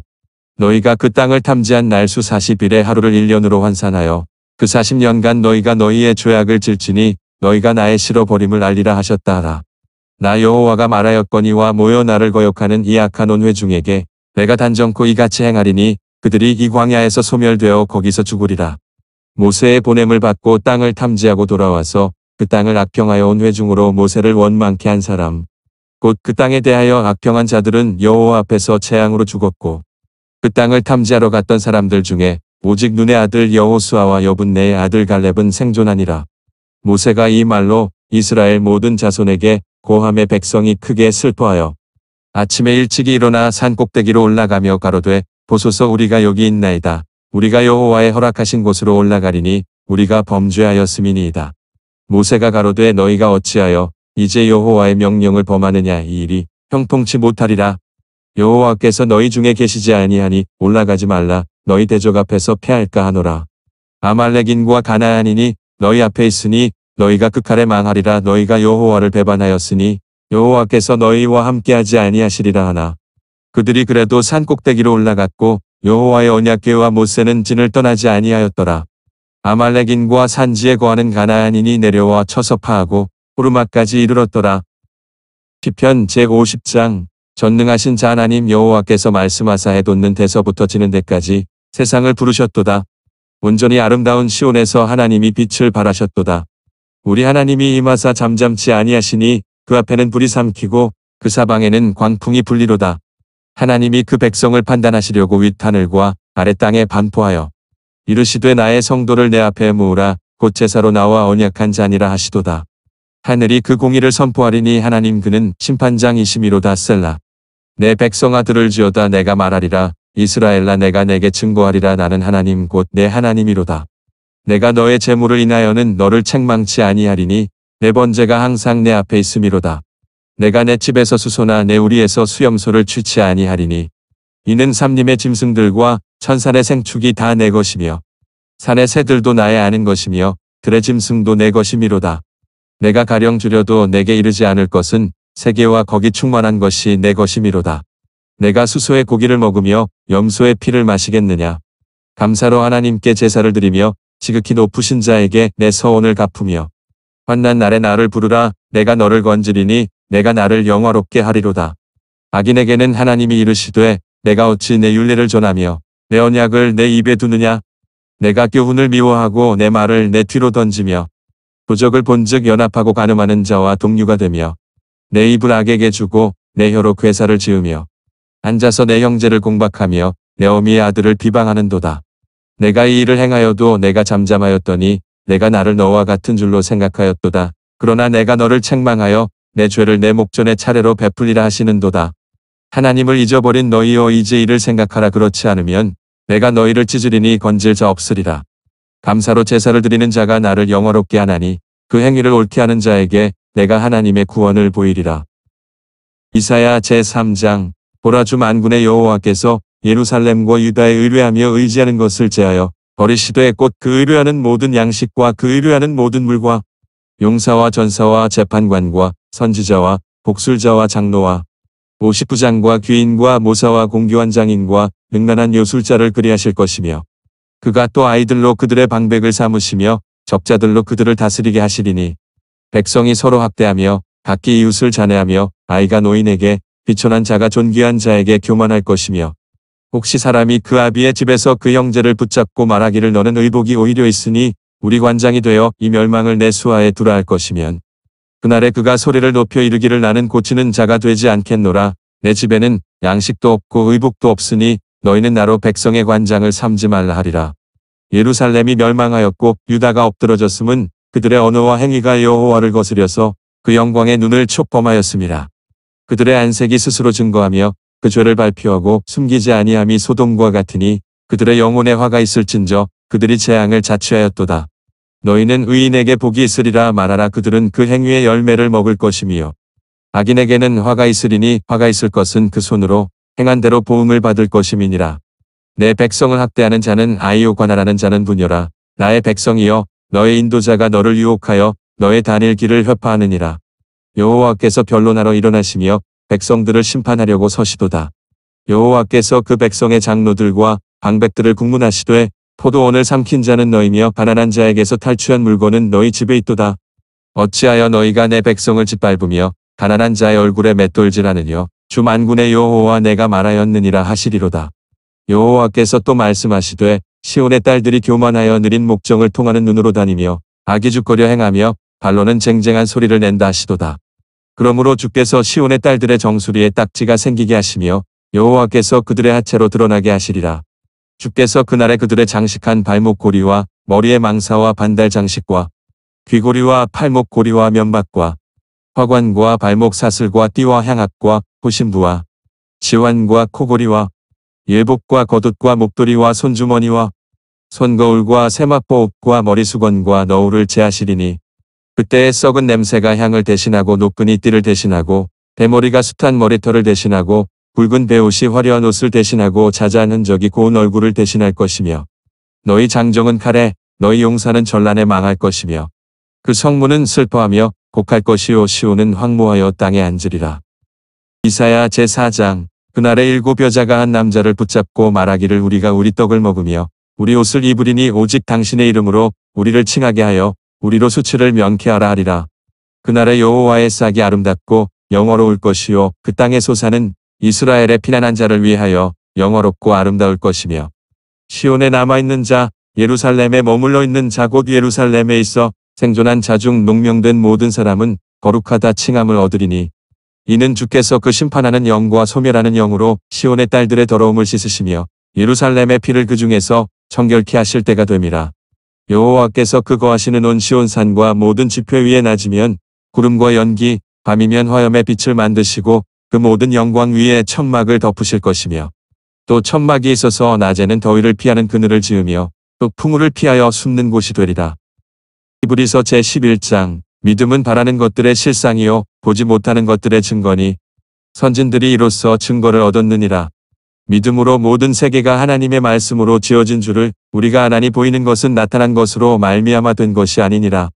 너희가 그 땅을 탐지한 날수 사십 일의 하루를 일 년으로 환산하여 그 사십 년간 너희가 너희의 죄악을 질지니 너희가 나의 실어버림을 알리라 하셨다 하라. 나 여호와가 말하였거니와 모여 나를 거역하는 이 악한 온 회중에게 내가 단정코 이같이 행하리니 그들이 이 광야에서 소멸되어 거기서 죽으리라. 모세의 보냄을 받고 땅을 탐지하고 돌아와서 그 땅을 악평하여 온 회중으로 모세를 원망케 한 사람, 곧 그 땅에 대하여 악평한 자들은 여호와 앞에서 재앙으로 죽었고, 그 땅을 탐지하러 갔던 사람들 중에 오직 눈의 아들 여호수아와 여분네의 아들 갈렙은 생존하니라. 모세가 이 말로 이스라엘 모든 자손에게 고함의 백성이 크게 슬퍼하여 아침에 일찍이 일어나 산 꼭대기로 올라가며 가로되 보소서 우리가 여기 있나이다. 우리가 여호와의 허락하신 곳으로 올라가리니 우리가 범죄하였음이니이다. 모세가 가로되 너희가 어찌하여 이제 여호와의 명령을 범하느냐. 이 일이 형통치 못하리라. 여호와께서 너희 중에 계시지 아니하니 올라가지 말라. 너희 대적 앞에서 패할까 하노라. 아말렉인과 가나안인이 너희 앞에 있으니 너희가 그 칼에 망하리라. 너희가 여호와를 배반하였으니 여호와께서 너희와 함께하지 아니하시리라 하나. 그들이 그래도 산 꼭대기로 올라갔고 여호와의 언약궤와 모세는 진을 떠나지 아니하였더라. 아말렉인과 산지에 거하는 가나안인이 내려와 쳐서 파하고 호르마까지 이르렀더라. 시편 제오십 장. 전능하신 자 하나님 여호와께서 말씀하사 해 돋는 데서부터 지는 데까지 세상을 부르셨도다. 온전히 아름다운 시온에서 하나님이 빛을 발하셨도다. 우리 하나님이 임하사 잠잠치 아니하시니 그 앞에는 불이 삼키고 그 사방에는 광풍이 불리로다. 하나님이 그 백성을 판단하시려고 윗하늘과 아래 땅에 반포하여 이르시되 나의 성도를 내 앞에 모으라. 곧 제사로 나와 언약한 자니라 하시도다. 하늘이 그 공의를 선포하리니 하나님 그는 심판장이시미로다. 셀라. 내 백성아 들을 지어다. 내가 말하리라. 이스라엘아 내가 내게 증거하리라. 나는 하나님 곧 내 하나님이로다. 내가 너의 재물을 인하여는 너를 책망치 아니하리니 내 번제가 항상 내 앞에 있음이로다. 내가 내 집에서 수소나 내 우리에서 수염소를 취치 아니하리니 이는 삼림의 짐승들과 천산의 생축이 다 내 것이며 산의 새들도 나의 아는 것이며 들의 짐승도 내 것이미로다. 내가 가령 주려도 내게 이르지 않을 것은 세계와 거기 충만한 것이 내 것이미로다. 내가 수소의 고기를 먹으며 염소의 피를 마시겠느냐. 감사로 하나님께 제사를 드리며 지극히 높으신 자에게 내 서원을 갚으며 환난 날에 나를 부르라. 내가 너를 건지리니 내가 나를 영화롭게 하리로다. 악인에게는 하나님이 이르시되 내가 어찌 내 율례를 전하며 내 언약을 내 입에 두느냐. 내가 교훈을 미워하고 내 말을 내 뒤로 던지며 도적을 본즉 연합하고 가늠하는 자와 동류가 되며 내 입을 악에게 주고 내 혀로 괴사를 지으며 앉아서 내 형제를 공박하며 내 어미의 아들을 비방하는도다. 내가 이 일을 행하여도 내가 잠잠하였더니 내가 나를 너와 같은 줄로 생각하였도다. 그러나 내가 너를 책망하여 내 죄를 내 목전에 차례로 베풀리라 하시는도다. 하나님을 잊어버린 너희여 이제 이를 생각하라. 그렇지 않으면 내가 너희를 찢으리니 건질 자 없으리라. 감사로 제사를 드리는 자가 나를 영화롭게 하나니 그 행위를 옳게 하는 자에게 내가 하나님의 구원을 보이리라. 이사야 제삼 장. 보라 주 만군의 여호와께서 예루살렘과 유다에 의뢰하며 의지하는 것을 제하여 버리시되 곧 그 의뢰하는 모든 양식과 그 의뢰하는 모든 물과 용사와 전사와 재판관과 선지자와 복술자와 장로와 오십부장과 귀인과 모사와 공교한 장인과 능란한 요술자를 그리하실 것이며 그가 또 아이들로 그들의 방백을 삼으시며 적자들로 그들을 다스리게 하시리니 백성이 서로 학대하며 각기 이웃을 잔해하며 아이가 노인에게 비천한 자가 존귀한 자에게 교만할 것이며 혹시 사람이 그 아비의 집에서 그 형제를 붙잡고 말하기를 너는 의복이 오히려 있으니 우리 관장이 되어 이 멸망을 내 수하에 두라 할 것이면 그날에 그가 소리를 높여 이르기를 나는 고치는 자가 되지 않겠노라. 내 집에는 양식도 없고 의복도 없으니 너희는 나로 백성의 관장을 삼지 말라 하리라. 예루살렘이 멸망하였고 유다가 엎드러졌음은 그들의 언어와 행위가 여호와를 거스려서 그 영광의 눈을 촉범하였음이라. 그들의 안색이 스스로 증거하며 그 죄를 발표하고 숨기지 아니함이 소돔과 같으니 그들의 영혼에 화가 있을진저 그들이 재앙을 자취하였도다. 너희는 의인에게 복이 있으리라 말하라. 그들은 그 행위의 열매를 먹을 것이며 악인에게는 화가 있으리니 화가 있을 것은 그 손으로 행한 대로 보응을 받을 것임이니라. 내 백성을 학대하는 자는 아이요 관할하는 자는 부녀라. 나의 백성이여 너의 인도자가 너를 유혹하여 너의 단일 길을 훼파하느니라. 여호와께서 변론하러 일어나시며 백성들을 심판하려고 서시도다. 여호와께서 그 백성의 장로들과 방백들을 국문하시되 포도원을 삼킨 자는 너희며 가난한 자에게서 탈취한 물건은 너희 집에 있도다. 어찌하여 너희가 내 백성을 짓밟으며 가난한 자의 얼굴에 맷돌질하느뇨. 주 만군의 여호와 내가 말하였느니라 하시리로다. 여호와께서 또 말씀하시되 시온의 딸들이 교만하여 느린 목정을 통하는 눈으로 다니며 악의죽거려 행하며 발로는 쟁쟁한 소리를 낸다 하시도다. 그러므로 주께서 시온의 딸들의 정수리에 딱지가 생기게 하시며 여호와께서 그들의 하체로 드러나게 하시리라. 주께서 그날에 그들의 장식한 발목고리와 머리의 망사와 반달 장식과 귀고리와 팔목고리와 면박과 화관과 발목사슬과 띠와 향악과 호심부와 지환과 코고리와 일복과 겉옷과 목도리와 손주머니와 손거울과 세마포옷과 머리수건과 너울을 제하시리니 그때의 썩은 냄새가 향을 대신하고 노끈이 띠를 대신하고 대머리가 숱한 머리털을 대신하고 굵은 배옷이 화려한 옷을 대신하고 자자한 흔적이 고운 얼굴을 대신할 것이며 너희 장정은 칼에 너희 용사는 전란에 망할 것이며 그 성문은 슬퍼하며 곡할 것이요 시온은 황무하여 땅에 앉으리라. 이사야 제사 장. 그날에 일곱 여자가 한 남자를 붙잡고 말하기를 우리가 우리 떡을 먹으며 우리 옷을 입으리니 오직 당신의 이름으로 우리를 칭하게 하여 우리로 수치를 면케하라 하리라. 그날에 여호와의 싹이 아름답고 영화로울 것이요 그 땅의 소산은 이스라엘의 피난한 자를 위하여 영화롭고 아름다울 것이며 시온에 남아있는 자 예루살렘에 머물러 있는 자 곧 예루살렘에 있어 생존한 자 중 농명된 모든 사람은 거룩하다 칭함을 얻으리니 이는 주께서 그 심판하는 영과 소멸하는 영으로 시온의 딸들의 더러움을 씻으시며 예루살렘의 피를 그 중에서 정결케 하실 때가 됨이라. 여호와께서 그 거하시는 온 시온산과 모든 지표 위에 낮이면 구름과 연기 밤이면 화염의 빛을 만드시고 그 모든 영광 위에 천막을 덮으실 것이며 또 천막이 있어서 낮에는 더위를 피하는 그늘을 지으며 또 풍우를 피하여 숨는 곳이 되리라. 히브리서 제십일 장. 믿음은 바라는 것들의 실상이요 보지 못하는 것들의 증거니 선진들이 이로써 증거를 얻었느니라. 믿음으로 모든 세계가 하나님의 말씀으로 지어진 줄을 우리가 아나니 보이는 것은 나타난 것으로 말미암아 된 것이 아니니라.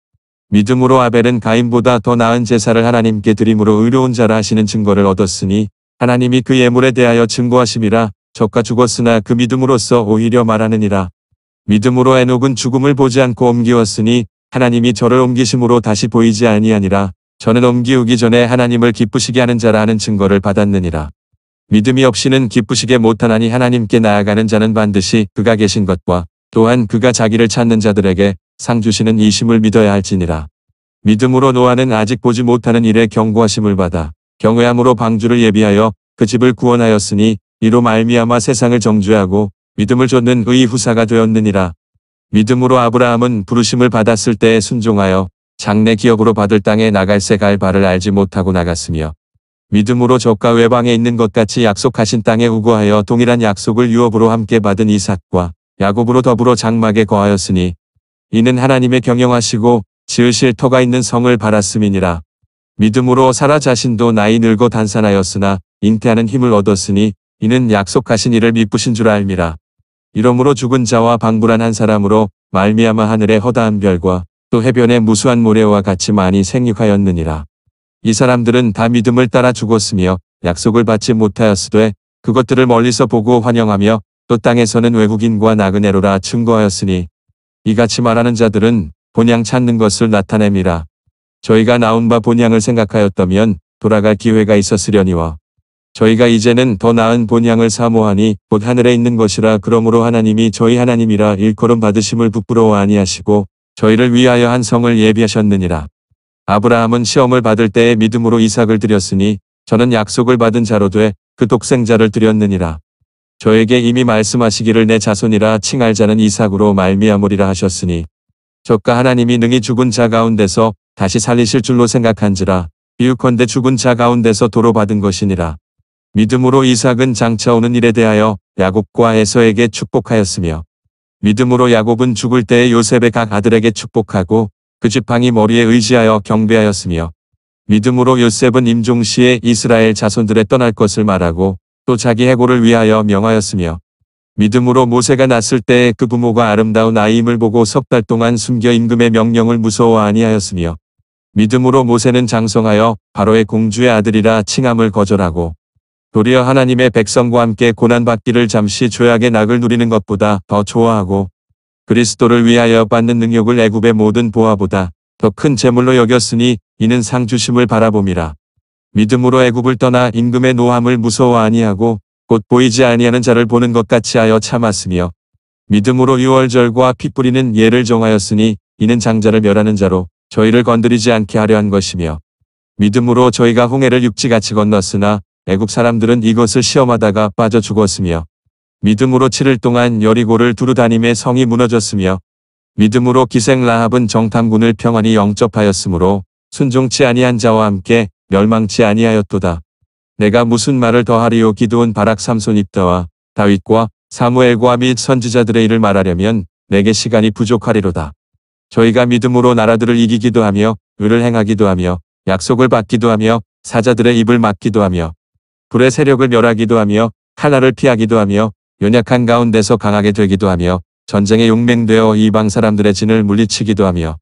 믿음으로 아벨은 가인보다 더 나은 제사를 하나님께 드림으로 의로운 자라 하시는 증거를 얻었으니 하나님이 그 예물에 대하여 증거하심이라. 저가 죽었으나 그 믿음으로써 오히려 말하느니라. 믿음으로 에녹은 죽음을 보지 않고 옮기었으니 하나님이 저를 옮기심으로 다시 보이지 아니하니라. 저는 옮기우기 전에 하나님을 기쁘시게 하는 자라 하는 증거를 받았느니라. 믿음이 없이는 기쁘시게 못하나니 하나님께 나아가는 자는 반드시 그가 계신 것과 또한 그가 자기를 찾는 자들에게 상 주시는 이심을 믿어야 할지니라. 믿음으로 노아는 아직 보지 못하는 일에 경고하심을 받아 경외함으로 방주를 예비하여 그 집을 구원하였으니 이로 말미암아 세상을 정죄하고 믿음을 좇는 의의 후사가 되었느니라. 믿음으로 아브라함은 부르심을 받았을 때에 순종하여 장래 기업으로 받을 땅에 나갈새 갈 바를 알지 못하고 나갔으며 믿음으로 저가 외방에 있는 것 같이 약속하신 땅에 우거하여 동일한 약속을 유업으로 함께 받은 이삭과 야곱으로 더불어 장막에 거하였으니 이는 하나님의 경영하시고 지으실 터가 있는 성을 바랐음이니라. 믿음으로 사라 자신도 나이 늙어 단산하였으나 잉태하는 힘을 얻었으니 이는 약속하신 이를 미쁘신 줄 알미라. 이러므로 죽은 자와 방불한 한 사람으로 말미암아 하늘의 허다한 별과 또 해변의 무수한 모래와 같이 많이 생육하였느니라. 이 사람들은 다 믿음을 따라 죽었으며 약속을 받지 못하였으되 그것들을 멀리서 보고 환영하며 또 땅에서는 외국인과 나그네로라 증거하였으니 이같이 말하는 자들은 본향 찾는 것을 나타냄이라. 저희가 나온 바 본향을 생각하였다면 돌아갈 기회가 있었으려니와 저희가 이제는 더 나은 본향을 사모하니 곧 하늘에 있는 것이라. 그러므로 하나님이 저희 하나님이라 일컬음 받으심을 부끄러워 아니하시고 저희를 위하여 한 성을 예비하셨느니라. 아브라함은 시험을 받을 때에 믿음으로 이삭을 드렸으니 저는 약속을 받은 자로 돼 그 독생자를 드렸느니라. 저에게 이미 말씀하시기를 내 자손이라 칭할 자는 이삭으로 말미암으리라 하셨으니 저가 하나님이 능히 죽은 자 가운데서 다시 살리실 줄로 생각한지라 비유컨대 죽은 자 가운데서 도로 받은 것이니라. 믿음으로 이삭은 장차오는 일에 대하여 야곱과 에서에게 축복하였으며 믿음으로 야곱은 죽을 때에 요셉의 각 아들에게 축복하고 그 지팡이 머리에 의지하여 경배하였으며 믿음으로 요셉은 임종 시에 이스라엘 자손들의 떠날 것을 말하고 또 자기 해고를 위하여 명하였으며 믿음으로 모세가 났을 때에 그 부모가 아름다운 아이임을 보고 석 달 동안 숨겨 임금의 명령을 무서워 아니하였으며 믿음으로 모세는 장성하여 바로의 공주의 아들이라 칭함을 거절하고 도리어 하나님의 백성과 함께 고난받기를 잠시 죄악의 낙을 누리는 것보다 더 좋아하고 그리스도를 위하여 받는 능욕을 애굽의 모든 보화보다 더 큰 재물로 여겼으니 이는 상 주심을 바라봄이라. 믿음으로 애굽을 떠나 임금의 노함을 무서워 아니하고 곧 보이지 아니하는 자를 보는 것 같이 하여 참았으며 믿음으로 유월절과 피 뿌리는 예를 정하였으니 이는 장자를 멸하는 자로 저희를 건드리지 않게 하려 한 것이며 믿음으로 저희가 홍해를 육지같이 건넜으나 애굽 사람들은 이것을 시험하다가 빠져 죽었으며 믿음으로 칠 일 동안 여리고를 두루 다니며 성이 무너졌으며 믿음으로 기생 라합은 정탐군을 평안히 영접하였으므로 순종치 아니한 자와 함께 멸망치 아니하였도다. 내가 무슨 말을 더하리요? 기드온 바락 삼손 입다와 다윗과 사무엘과 및 선지자들의 일을 말하려면 내게 시간이 부족하리로다. 저희가 믿음으로 나라들을 이기기도 하며 의를 행하기도 하며 약속을 받기도 하며 사자들의 입을 막기도 하며 불의 세력을 멸하기도 하며 칼날을 피하기도 하며 연약한 가운데서 강하게 되기도 하며 전쟁에 용맹되어 이방 사람들의 진을 물리치기도 하며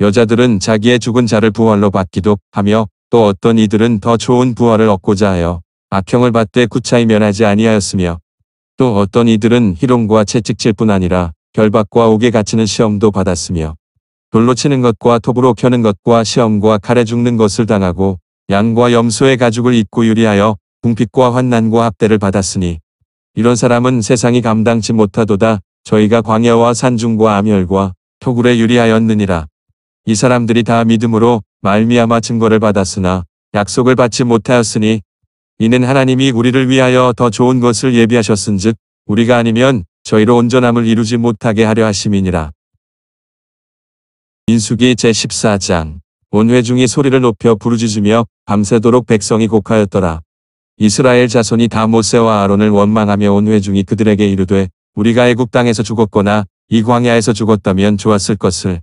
여자들은 자기의 죽은 자를 부활로 받기도 하며 또 어떤 이들은 더 좋은 부활을 얻고자 하여 악형을 받되 구차히 면하지 아니하였으며 또 어떤 이들은 희롱과 채찍질 뿐 아니라 결박과 옥에 갇히는 시험도 받았으며 돌로 치는 것과 톱으로 켜는 것과 시험과 칼에 죽는 것을 당하고 양과 염소의 가죽을 입고 유리하여 궁핍과 환난과 학대를 받았으니 이런 사람은 세상이 감당치 못하도다. 저희가 광야와 산중과 암혈과 토굴에 유리하였느니라. 이 사람들이 다 믿음으로 말미암아 증거를 받았으나 약속을 받지 못하였으니 이는 하나님이 우리를 위하여 더 좋은 것을 예비하셨은즉 우리가 아니면 저희로 온전함을 이루지 못하게 하려 하심이니라. 민수기 제십사 장. 온 회중이 소리를 높여 부르짖으며 밤새도록 백성이 곡하였더라. 이스라엘 자손이 다 모세와 아론을 원망하며 온 회중이 그들에게 이르되 우리가 애굽 땅에서 죽었거나 이 광야에서 죽었다면 좋았을 것을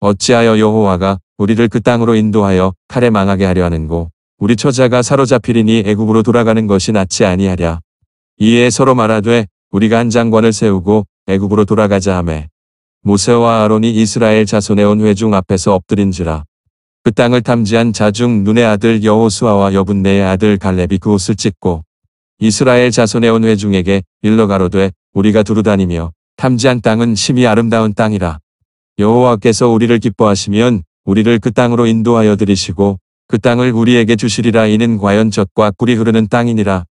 어찌하여 여호와가 우리를 그 땅으로 인도하여 칼에 망하게 하려 하는고 우리 처자가 사로잡히리니 애굽으로 돌아가는 것이 낫지 아니하랴. 이에 서로 말하되 우리가 한 장관을 세우고 애굽으로 돌아가자 하매 모세와 아론이 이스라엘 자손의 온 회중 앞에서 엎드린지라. 그 땅을 탐지한 자 중 눈의 아들 여호수아와 여분네의 아들 갈렙이 그 옷을 찢고 이스라엘 자손의 온 회중에게 일러 가로되 우리가 두루 다니며 탐지한 땅은 심히 아름다운 땅이라. 여호와께서 우리를 기뻐하시면 우리를 그 땅으로 인도하여 들이시고 그 땅을 우리에게 주시리라. 이는 과연 젖과 꿀이 흐르는 땅이니라.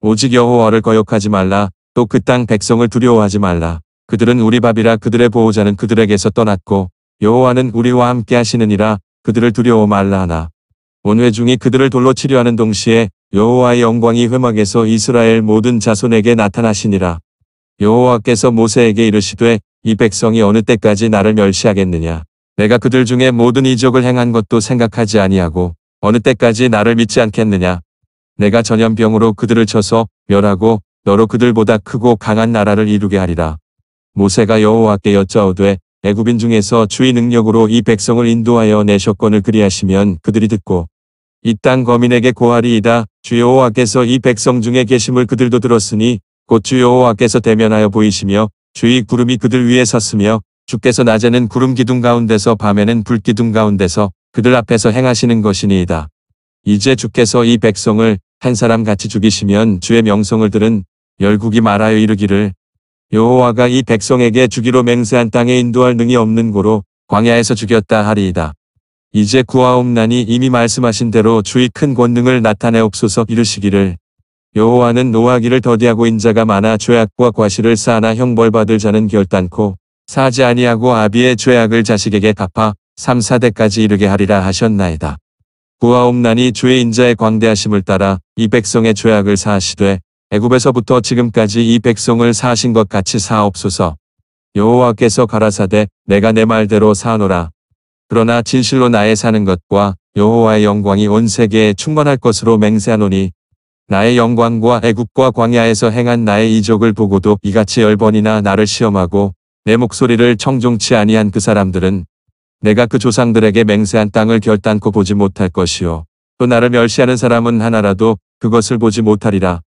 오직 여호와를 거역하지 말라. 또 그 땅 백성을 두려워하지 말라. 그들은 우리 밥이라. 그들의 보호자는 그들에게서 떠났고 여호와는 우리와 함께 하시느니라. 그들을 두려워 말라 하나. 온 회중이 그들을 돌로 치려 하는 동시에 여호와의 영광이 회막에서 이스라엘 모든 자손에게 나타나시니라. 여호와께서 모세에게 이르시되 이 백성이 어느 때까지 나를 멸시하겠느냐. 내가 그들 중에 모든 이적을 행한 것도 생각하지 아니하고 어느 때까지 나를 믿지 않겠느냐. 내가 전염병으로 그들을 쳐서 멸하고 너로 그들보다 크고 강한 나라를 이루게 하리라. 모세가 여호와께 여짜오되 애굽인 중에서 주의 능력으로 이 백성을 인도하여 내셨건을 그리하시면 그들이 듣고 이 땅 거민에게 고하리이다. 주 여호와께서 이 백성 중에 계심을 그들도 들었으니 곧 주 여호와께서 대면하여 보이시며 주의 구름이 그들 위에 섰으며 주께서 낮에는 구름 기둥 가운데서 밤에는 불 기둥 가운데서 그들 앞에서 행하시는 것이니이다. 이제 주께서 이 백성을 한 사람 같이 죽이시면 주의 명성을 들은 열국이 말하여 이르기를 여호와가 이 백성에게 주기로 맹세한 땅에 인도할 능이 없는 고로 광야에서 죽였다 하리이다. 이제 구하옵나니 이미 말씀하신 대로 주의 큰 권능을 나타내옵소서. 이르시기를 여호와는 노하기를 더디하고 인자가 많아 죄악과 과실을 쌓아나 형벌받을 자는 결단코 사하지 아니하고 아비의 죄악을 자식에게 갚아 삼, 사 대까지 이르게 하리라 하셨나이다. 구하옵나니 주의 인자의 광대하심을 따라 이 백성의 죄악을 사하시되 애굽에서부터 지금까지 이 백성을 사하신 것 같이 사하옵소서. 여호와께서 가라사대 내가 내 말대로 사하노라. 그러나 진실로 나의 사는 것과 여호와의 영광이 온 세계에 충만할 것으로 맹세하노니 나의 영광과 애굽과 광야에서 행한 나의 이적을 보고도 이같이 열 번이나 나를 시험하고 내 목소리를 청종치 아니한 그 사람들은 내가 그 조상들에게 맹세한 땅을 결단코 보지 못할 것이요 또 나를 멸시하는 사람은 하나라도 그것을 보지 못하리라.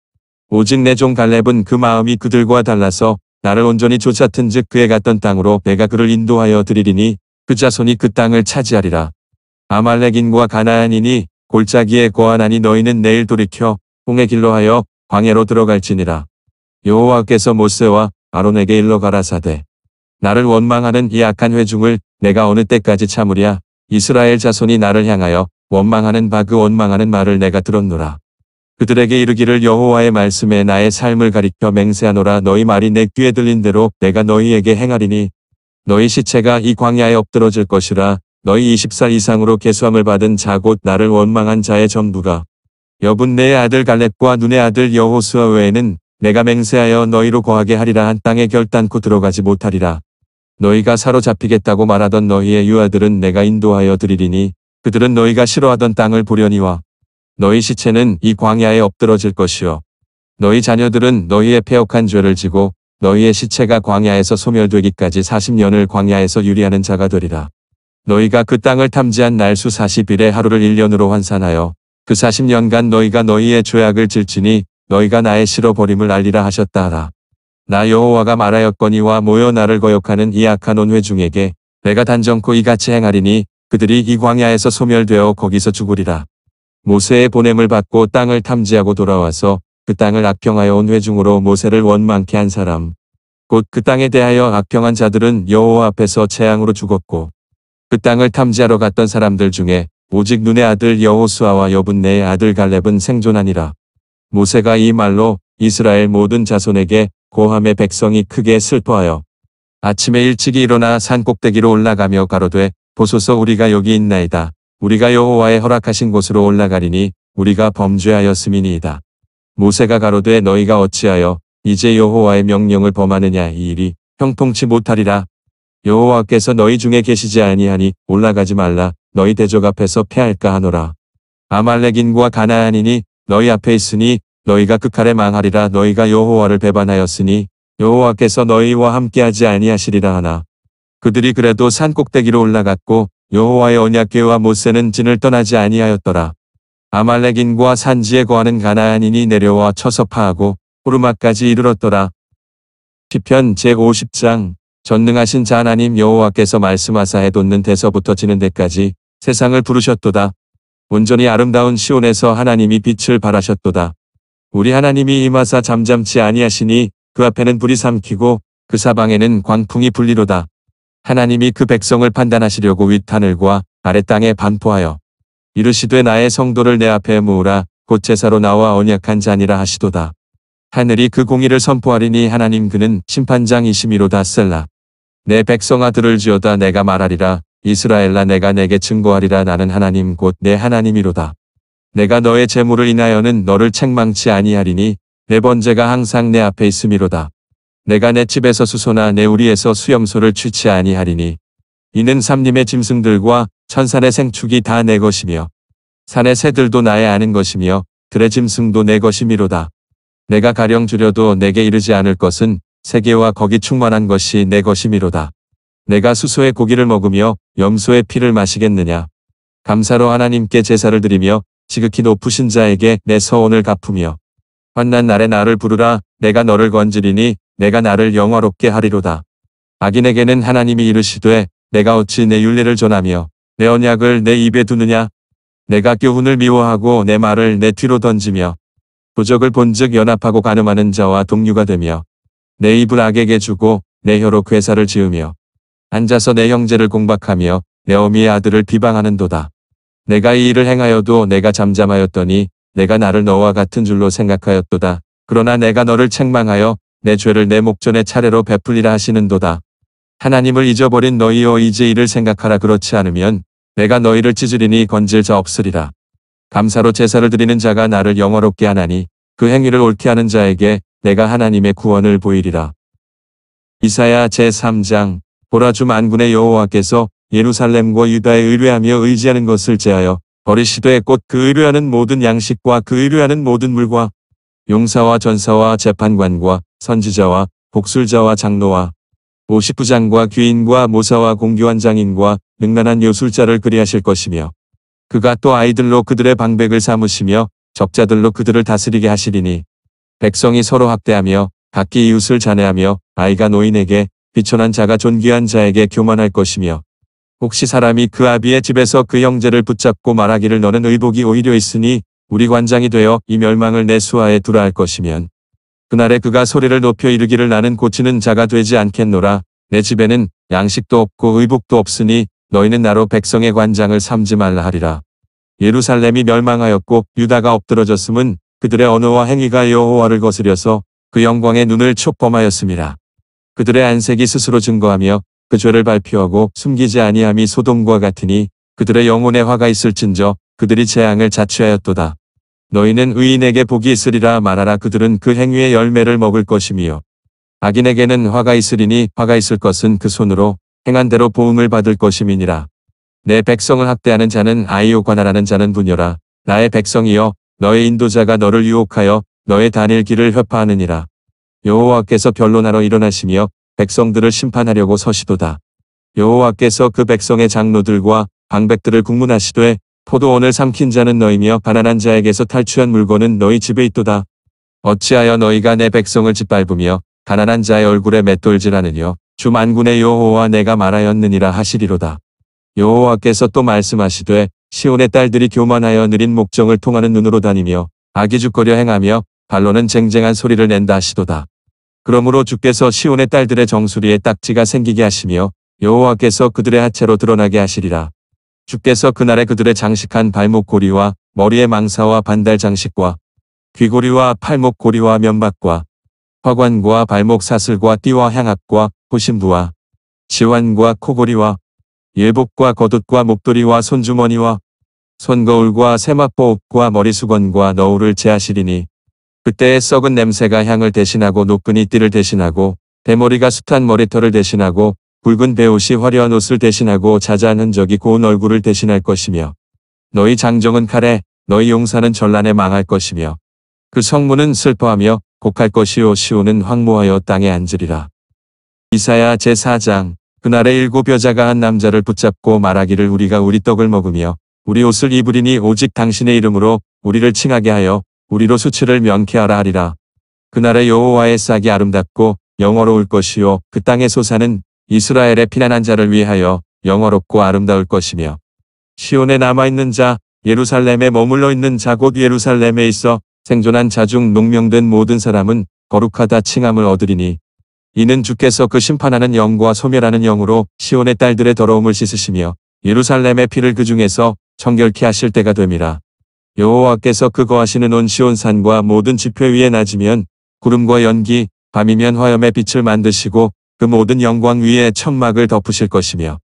오직 내 종 갈렙은 그 마음이 그들과 달라서 나를 온전히 쫓았은즉 그의 갔던 땅으로 내가 그를 인도하여 드리리니 그 자손이 그 땅을 차지하리라. 아말렉인과 가나안인이 골짜기에 거하나니 너희는 내일 돌이켜 홍해 길로 하여 광야로 들어갈지니라. 여호와께서 모세와 아론에게 일러 가라사대 나를 원망하는 이 악한 회중을 내가 어느 때까지 참으랴? 이스라엘 자손이 나를 향하여 원망하는 바 그 원망하는 말을 내가 들었노라. 그들에게 이르기를 여호와의 말씀에 나의 삶을 가리켜 맹세하노라. 너희 말이 내 귀에 들린 대로 내가 너희에게 행하리니 너희 시체가 이 광야에 엎드러질 것이라. 너희 스무 살 이상으로 계수함을 받은 자 곧 나를 원망한 자의 전부가 여분네의 아들 갈렙과 눈의 아들 여호수아 외에는 내가 맹세하여 너희로 거하게 하리라 한 땅에 결단코 들어가지 못하리라. 너희가 사로잡히겠다고 말하던 너희의 유아들은 내가 인도하여 드리리니 그들은 너희가 싫어하던 땅을 보려니와 너희 시체는 이 광야에 엎드러질 것이요 너희 자녀들은 너희의 패역한 죄를 지고 너희의 시체가 광야에서 소멸되기까지 사십 년을 광야에서 유리하는 자가 되리라. 너희가 그 땅을 탐지한 날수 사십 일의 하루를 일 년으로 환산하여 그 사십 년간 너희가 너희의 죄악을 질지니 너희가 나의 실어버림을 알리라 하셨다 하라. 나 여호와가 말하였거니와 모여 나를 거역하는 이 악한 온 회중에게 내가 단정코 이같이 행하리니 그들이 이 광야에서 소멸되어 거기서 죽으리라. 모세의 보냄을 받고 땅을 탐지하고 돌아와서 그 땅을 악평하여 온 회중으로 모세를 원망케 한 사람 곧 그 땅에 대하여 악평한 자들은 여호와 앞에서 재앙으로 죽었고 그 땅을 탐지하러 갔던 사람들 중에 오직 눈의 아들 여호수아와 여분네의 아들 갈렙은 생존하니라. 모세가 이 말로 이스라엘 모든 자손에게 고함의 백성이 크게 슬퍼하여 아침에 일찍이 일어나 산 꼭대기로 올라가며 가로되 보소서 우리가 여기 있나이다. 우리가 여호와의 허락하신 곳으로 올라가리니 우리가 범죄하였음이니이다. 모세가 가로되 너희가 어찌하여 이제 여호와의 명령을 범하느냐. 이 일이 형통치 못하리라. 여호와께서 너희 중에 계시지 아니하니 올라가지 말라. 너희 대적 앞에서 패할까 하노라. 아말렉인과 가나안인이 너희 앞에 있으니 너희가 그 칼에 망하리라. 너희가 여호와를 배반하였으니 여호와께서 너희와 함께하지 아니하시리라 하나 그들이 그래도 산 꼭대기로 올라갔고 여호와의 언약궤와 모세는 진을 떠나지 아니하였더라. 아말렉인과 산지에 거하는 가나안인이 내려와 쳐서 파하고 호르마까지 이르렀더라. 시편 제오십 장. 전능하신 자 하나님 여호와께서 말씀하사 해 돋는 데서부터 지는 데까지 세상을 부르셨도다. 온전히 아름다운 시온에서 하나님이 빛을 발하셨도다. 우리 하나님이 임하사 잠잠치 아니하시니 그 앞에는 불이 삼키고 그 사방에는 광풍이 불리로다. 하나님이 그 백성을 판단하시려고 윗하늘과 아래 땅에 반포하여 이르시되 나의 성도를 내 앞에 모으라. 곧 제사로 나와 언약한 자니라 하시도다. 하늘이 그 공의를 선포하리니 하나님 그는 심판장이시미로다. 셀라. 내 백성아 들을 지어다. 내가 말하리라. 이스라엘아 내가 내게 증거하리라. 나는 하나님 곧 내 하나님이로다. 내가 너의 재물을 인하여는 너를 책망치 아니하리니 내 번제가 항상 내 앞에 있음이로다. 내가 내 집에서 수소나 내 우리에서 수염소를 취치 아니하리니 이는 삼림의 짐승들과 천산의 생축이 다 내 것이며 산의 새들도 나의 아는 것이며 들의 짐승도 내 것이미로다. 내가 가령 주려도 내게 이르지 않을 것은 세계와 거기 충만한 것이 내 것이미로다. 내가 수소의 고기를 먹으며 염소의 피를 마시겠느냐. 감사로 하나님께 제사를 드리며 지극히 높으신 자에게 내 서원을 갚으며 환난 날에 나를 부르라. 내가 너를 건지리니 내가 나를 영화롭게 하리로다. 악인에게는 하나님이 이르시되 내가 어찌 내 율례를 전하며 내 언약을 내 입에 두느냐. 내가 교훈을 미워하고 내 말을 내 뒤로 던지며 도적을 본즉 연합하고 가늠하는 자와 동류가 되며 내 입을 악에게 주고 내 혀로 괴사를 지으며 앉아서 내 형제를 공박하며 내 어미의 아들을 비방하는도다. 내가 이 일을 행하여도 내가 잠잠하였더니 내가 나를 너와 같은 줄로 생각하였도다. 그러나 내가 너를 책망하여 내 죄를 내 목전에 차례로 베풀리라 하시는도다. 하나님을 잊어버린 너희여 이제 이를 생각하라. 그렇지 않으면 내가 너희를 찢으리니 건질 자 없으리라. 감사로 제사를 드리는 자가 나를 영화롭게 하나니 그 행위를 옳게 하는 자에게 내가 하나님의 구원을 보이리라. 이사야 제삼 장. 보라 주 만군의 여호와께서 예루살렘과 유다에 의뢰하며 의지하는 것을 제하여 버리시되 곧 그 의뢰하는 모든 양식과 그 의뢰하는 모든 물과 용사와 전사와 재판관과 선지자와 복술자와 장로와 오십부장과 귀인과 모사와 공교한 장인과 능란한 요술자를 그리하실 것이며 그가 또 아이들로 그들의 방백을 삼으시며 적자들로 그들을 다스리게 하시리니 백성이 서로 학대하며 각기 이웃을 잔해하며 아이가 노인에게 비천한 자가 존귀한 자에게 교만할 것이며 혹시 사람이 그 아비의 집에서 그 형제를 붙잡고 말하기를 너는 의복이 오히려 있으니 우리 관장이 되어 이 멸망을 내 수하에 두라 할 것이면 그날에 그가 소리를 높여 이르기를 나는 고치는 자가 되지 않겠노라. 내 집에는 양식도 없고 의복도 없으니 너희는 나로 백성의 관장을 삼지 말라 하리라. 예루살렘이 멸망하였고 유다가 엎드러졌음은 그들의 언어와 행위가 여호와를 거스려서 그 영광의 눈을 촉범하였음이라. 그들의 안색이 스스로 증거하며 그 죄를 발표하고 숨기지 아니함이 소돔과 같으니 그들의 영혼에 화가 있을진저 그들이 재앙을 자취하였도다. 너희는 의인에게 복이 있으리라 말하라. 그들은 그 행위의 열매를 먹을 것이며 악인에게는 화가 있으리니 화가 있을 것은 그 손으로 행한 대로 보응을 받을 것임이니라. 내 백성을 학대하는 자는 아이요 관할하는 자는 부녀라. 나의 백성이여 너의 인도자가 너를 유혹하여 너의 단일 길을 훼파하느니라. 여호와께서 변론하러 일어나시며 백성들을 심판하려고 서시도다. 여호와께서 그 백성의 장로들과 방백들을 국문하시되 포도원을 삼킨 자는 너희며 가난한 자에게서 탈취한 물건은 너희 집에 있도다. 어찌하여 너희가 내 백성을 짓밟으며 가난한 자의 얼굴에 맷돌질하느뇨. 주 만군의 여호와 내가 말하였느니라 하시리로다. 여호와께서 또 말씀하시되 시온의 딸들이 교만하여 느린 목정을 통하는 눈으로 다니며 악의죽거려 행하며 발로는 쟁쟁한 소리를 낸다 하시도다. 그러므로 주께서 시온의 딸들의 정수리에 딱지가 생기게 하시며 여호와께서 그들의 하체로 드러나게 하시리라. 주께서 그날에 그들의 장식한 발목고리와 머리의 망사와 반달 장식과 귀고리와 팔목고리와 면박과 화관과 발목사슬과 띠와 향악과 호심부와 지환과 코고리와 예복과 겉옷과 목도리와 손주머니와 손거울과 세마포옷과 머리수건과 너울을 제하시리니 그때의 썩은 냄새가 향을 대신하고 노끈이 띠를 대신하고 대머리가 숱한 머리털을 대신하고 붉은 배옷이 화려한 옷을 대신하고 자자한 흔적이 고운 얼굴을 대신할 것이며 너희 장정은 칼에 너희 용사는 전란에 망할 것이며 그 성문은 슬퍼하며 곡할 것이요 시온은 황무하여 땅에 앉으리라. 이사야 제사 장. 그날에 일곱 여자가 한 남자를 붙잡고 말하기를 우리가 우리 떡을 먹으며 우리 옷을 입으리니 오직 당신의 이름으로 우리를 칭하게 하여 우리로 수치를 면케하라 하리라. 그날에 여호와의 싹이 아름답고 영화로울 것이요 그 땅의 소산은 이스라엘의 피난한 자를 위하여 영화롭고 아름다울 것이며 시온에 남아있는 자 예루살렘에 머물러 있는 자 곧 예루살렘에 있어 생존한 자 중 농명된 모든 사람은 거룩하다 칭함을 얻으리니 이는 주께서 그 심판하는 영과 소멸하는 영으로 시온의 딸들의 더러움을 씻으시며 예루살렘의 피를 그 중에서 청결케 하실 때가 됨이라. 여호와께서 그 거하시는 온 시온산과 모든 지표 위에 낮이면 구름과 연기 밤이면 화염의 빛을 만드시고 그 모든 영광 위에 천막을 덮으실 것이며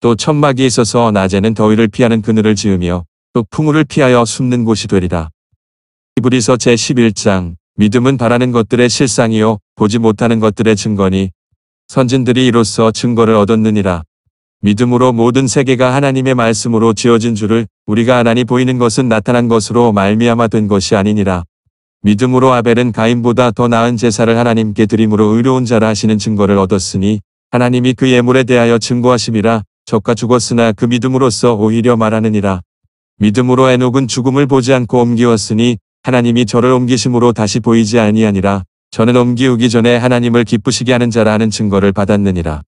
또 천막이 있어서 낮에는 더위를 피하는 그늘을 지으며 또 풍우를 피하여 숨는 곳이 되리라. 히브리서 제십일 장. 믿음은 바라는 것들의 실상이요 보지 못하는 것들의 증거니 선진들이 이로써 증거를 얻었느니라. 믿음으로 모든 세계가 하나님의 말씀으로 지어진 줄을 우리가 아나니 보이는 것은 나타난 것으로 말미암아 된 것이 아니니라. 믿음으로 아벨은 가인보다 더 나은 제사를 하나님께 드림으로 의로운 자라 하시는 증거를 얻었으니 하나님이 그 예물에 대하여 증거하심이라. 저가 죽었으나 그 믿음으로써 오히려 말하느니라. 믿음으로 에녹은 죽음을 보지 않고 옮기었으니 하나님이 저를 옮기심으로 다시 보이지 아니하니라. 저는 옮기우기 전에 하나님을 기쁘시게 하는 자라 하는 증거를 받았느니라.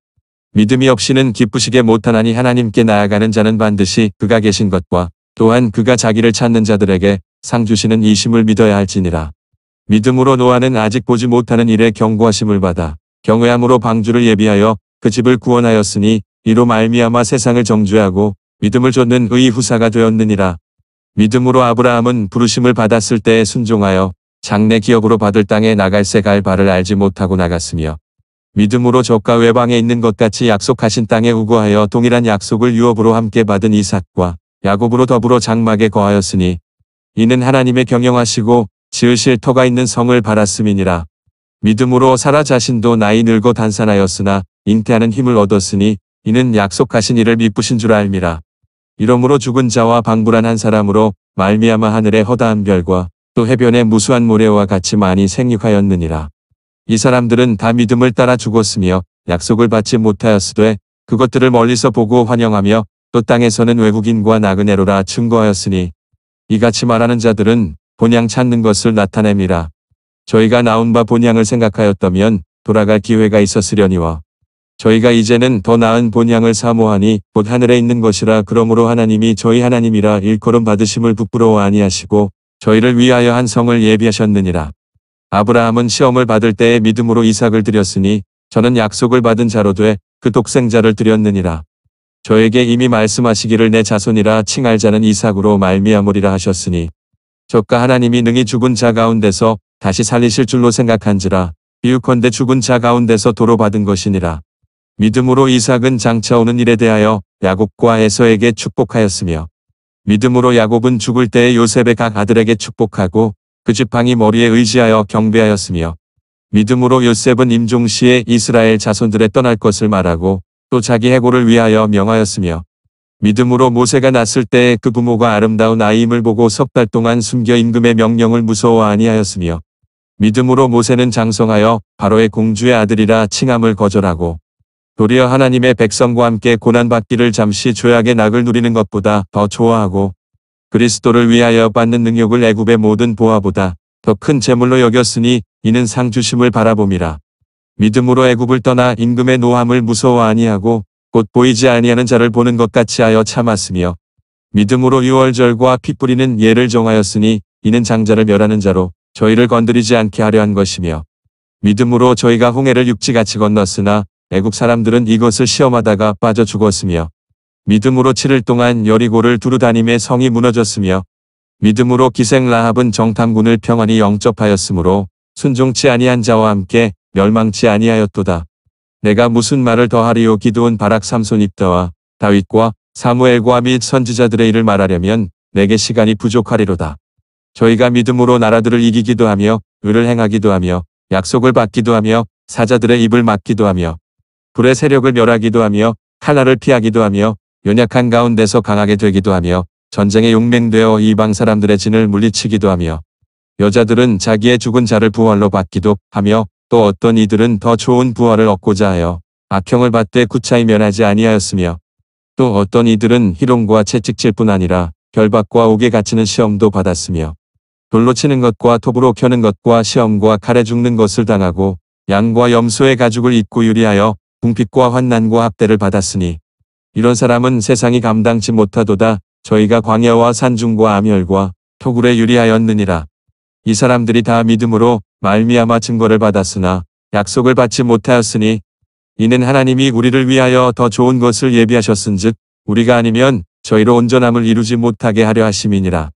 믿음이 없이는 기쁘시게 못하나니 하나님께 나아가는 자는 반드시 그가 계신 것과 또한 그가 자기를 찾는 자들에게 상 주시는 이심을 믿어야 할지니라. 믿음으로 노아는 아직 보지 못하는 일에 경고하심을 받아 경외함으로 방주를 예비하여 그 집을 구원하였으니 이로 말미암아 세상을 정죄하고 믿음을 좇는 의의 후사가 되었느니라. 믿음으로 아브라함은 부르심을 받았을 때에 순종하여 장래 기업으로 받을 땅에 나갈새 갈 바를 알지 못하고 나갔으며 믿음으로 저가 외방에 있는 것 같이 약속하신 땅에 우거하여 동일한 약속을 유업으로 함께 받은 이삭과 야곱으로 더불어 장막에 거하였으니 이는 하나님의 경영하시고 지으실 터가 있는 성을 바랐음이니라. 믿음으로 사라 자신도 나이 늙어 단산하였으나 잉태하는 힘을 얻었으니 이는 약속하신 이를 미쁘신 줄 알미라. 이러므로 죽은 자와 방불한 한 사람으로 말미암아 하늘의 허다한 별과 또 해변의 무수한 모래와 같이 많이 생육하였느니라. 이 사람들은 다 믿음을 따라 죽었으며 약속을 받지 못하였으되 그것들을 멀리서 보고 환영하며 또 땅에서는 외국인과 나그네로라 증거하였으니 이같이 말하는 자들은 본향 찾는 것을 나타냅니다. 저희가 나온 바 본향을 생각하였다면 돌아갈 기회가 있었으려니와 저희가 이제는 더 나은 본향을 사모하니 곧 하늘에 있는 것이라. 그러므로 하나님이 저희 하나님이라 일컬음 받으심을 부끄러워 아니하시고 저희를 위하여 한 성을 예비하셨느니라. 아브라함은 시험을 받을 때에 믿음으로 이삭을 드렸으니 저는 약속을 받은 자로 돼 그 독생자를 드렸느니라. 저에게 이미 말씀하시기를 내 자손이라 칭할 자는 이삭으로 말미암으리라 하셨으니 저가 하나님이 능히 죽은 자 가운데서 다시 살리실 줄로 생각한지라 비유컨대 죽은 자 가운데서 도로 받은 것이니라. 믿음으로 이삭은 장차오는 일에 대하여 야곱과 에서에게 축복하였으며 믿음으로 야곱은 죽을 때에 요셉의 각 아들에게 축복하고 그 지팡이 머리에 의지하여 경배하였으며 믿음으로 요셉은 임종 시에 이스라엘 자손들의 떠날 것을 말하고 또 자기 해고를 위하여 명하였으며 믿음으로 모세가 낳았을 때에 그 부모가 아름다운 아이임을 보고 석 달 동안 숨겨 임금의 명령을 무서워 아니하였으며 믿음으로 모세는 장성하여 바로의 공주의 아들이라 칭함을 거절하고 도리어 하나님의 백성과 함께 고난받기를 잠시 조약의 낙을 누리는 것보다 더 좋아하고 그리스도를 위하여 받는 능욕을 애굽의 모든 보화보다 더 큰 재물로 여겼으니 이는 상주심을 바라봄이라. 믿음으로 애굽을 떠나 임금의 노함을 무서워 아니하고 곧 보이지 아니하는 자를 보는 것 같이 하여 참았으며 믿음으로 유월절과 피 뿌리는 예를 정하였으니 이는 장자를 멸하는 자로 저희를 건드리지 않게 하려 한 것이며 믿음으로 저희가 홍해를 육지같이 건넜으나 애굽 사람들은 이것을 시험하다가 빠져 죽었으며 믿음으로 칠 일 동안 여리고를 두루 다니며 성이 무너졌으며 믿음으로 기생 라합은 정탐군을 평안히 영접하였으므로 순종치 아니한 자와 함께 멸망치 아니하였도다. 내가 무슨 말을 더하리요. 기드온 바락 삼손 입다와 다윗과 사무엘과 및 선지자들의 일을 말하려면 내게 시간이 부족하리로다. 저희가 믿음으로 나라들을 이기기도 하며 의를 행하기도 하며 약속을 받기도 하며 사자들의 입을 막기도 하며 불의 세력을 멸하기도 하며 칼날을 피하기도 하며 연약한 가운데서 강하게 되기도 하며 전쟁에 용맹되어 이방 사람들의 진을 물리치기도 하며 여자들은 자기의 죽은 자를 부활로 받기도 하며 또 어떤 이들은 더 좋은 부활을 얻고자 하여 악형을 받되 구차히 면하지 아니하였으며 또 어떤 이들은 희롱과 채찍질 뿐 아니라 결박과 옥에 갇히는 시험도 받았으며 돌로 치는 것과 톱으로 켜는 것과 시험과 칼에 죽는 것을 당하고 양과 염소의 가죽을 입고 유리하여 궁핍과 환난과 학대를 받았으니 이런 사람은 세상이 감당치 못하도다. 저희가 광야와 산중과 암혈과 토굴에 유리하였느니라. 이 사람들이 다 믿음으로 말미암아 증거를 받았으나 약속을 받지 못하였으니 이는 하나님이 우리를 위하여 더 좋은 것을 예비하셨은즉 우리가 아니면 저희로 온전함을 이루지 못하게 하려 하심이니라.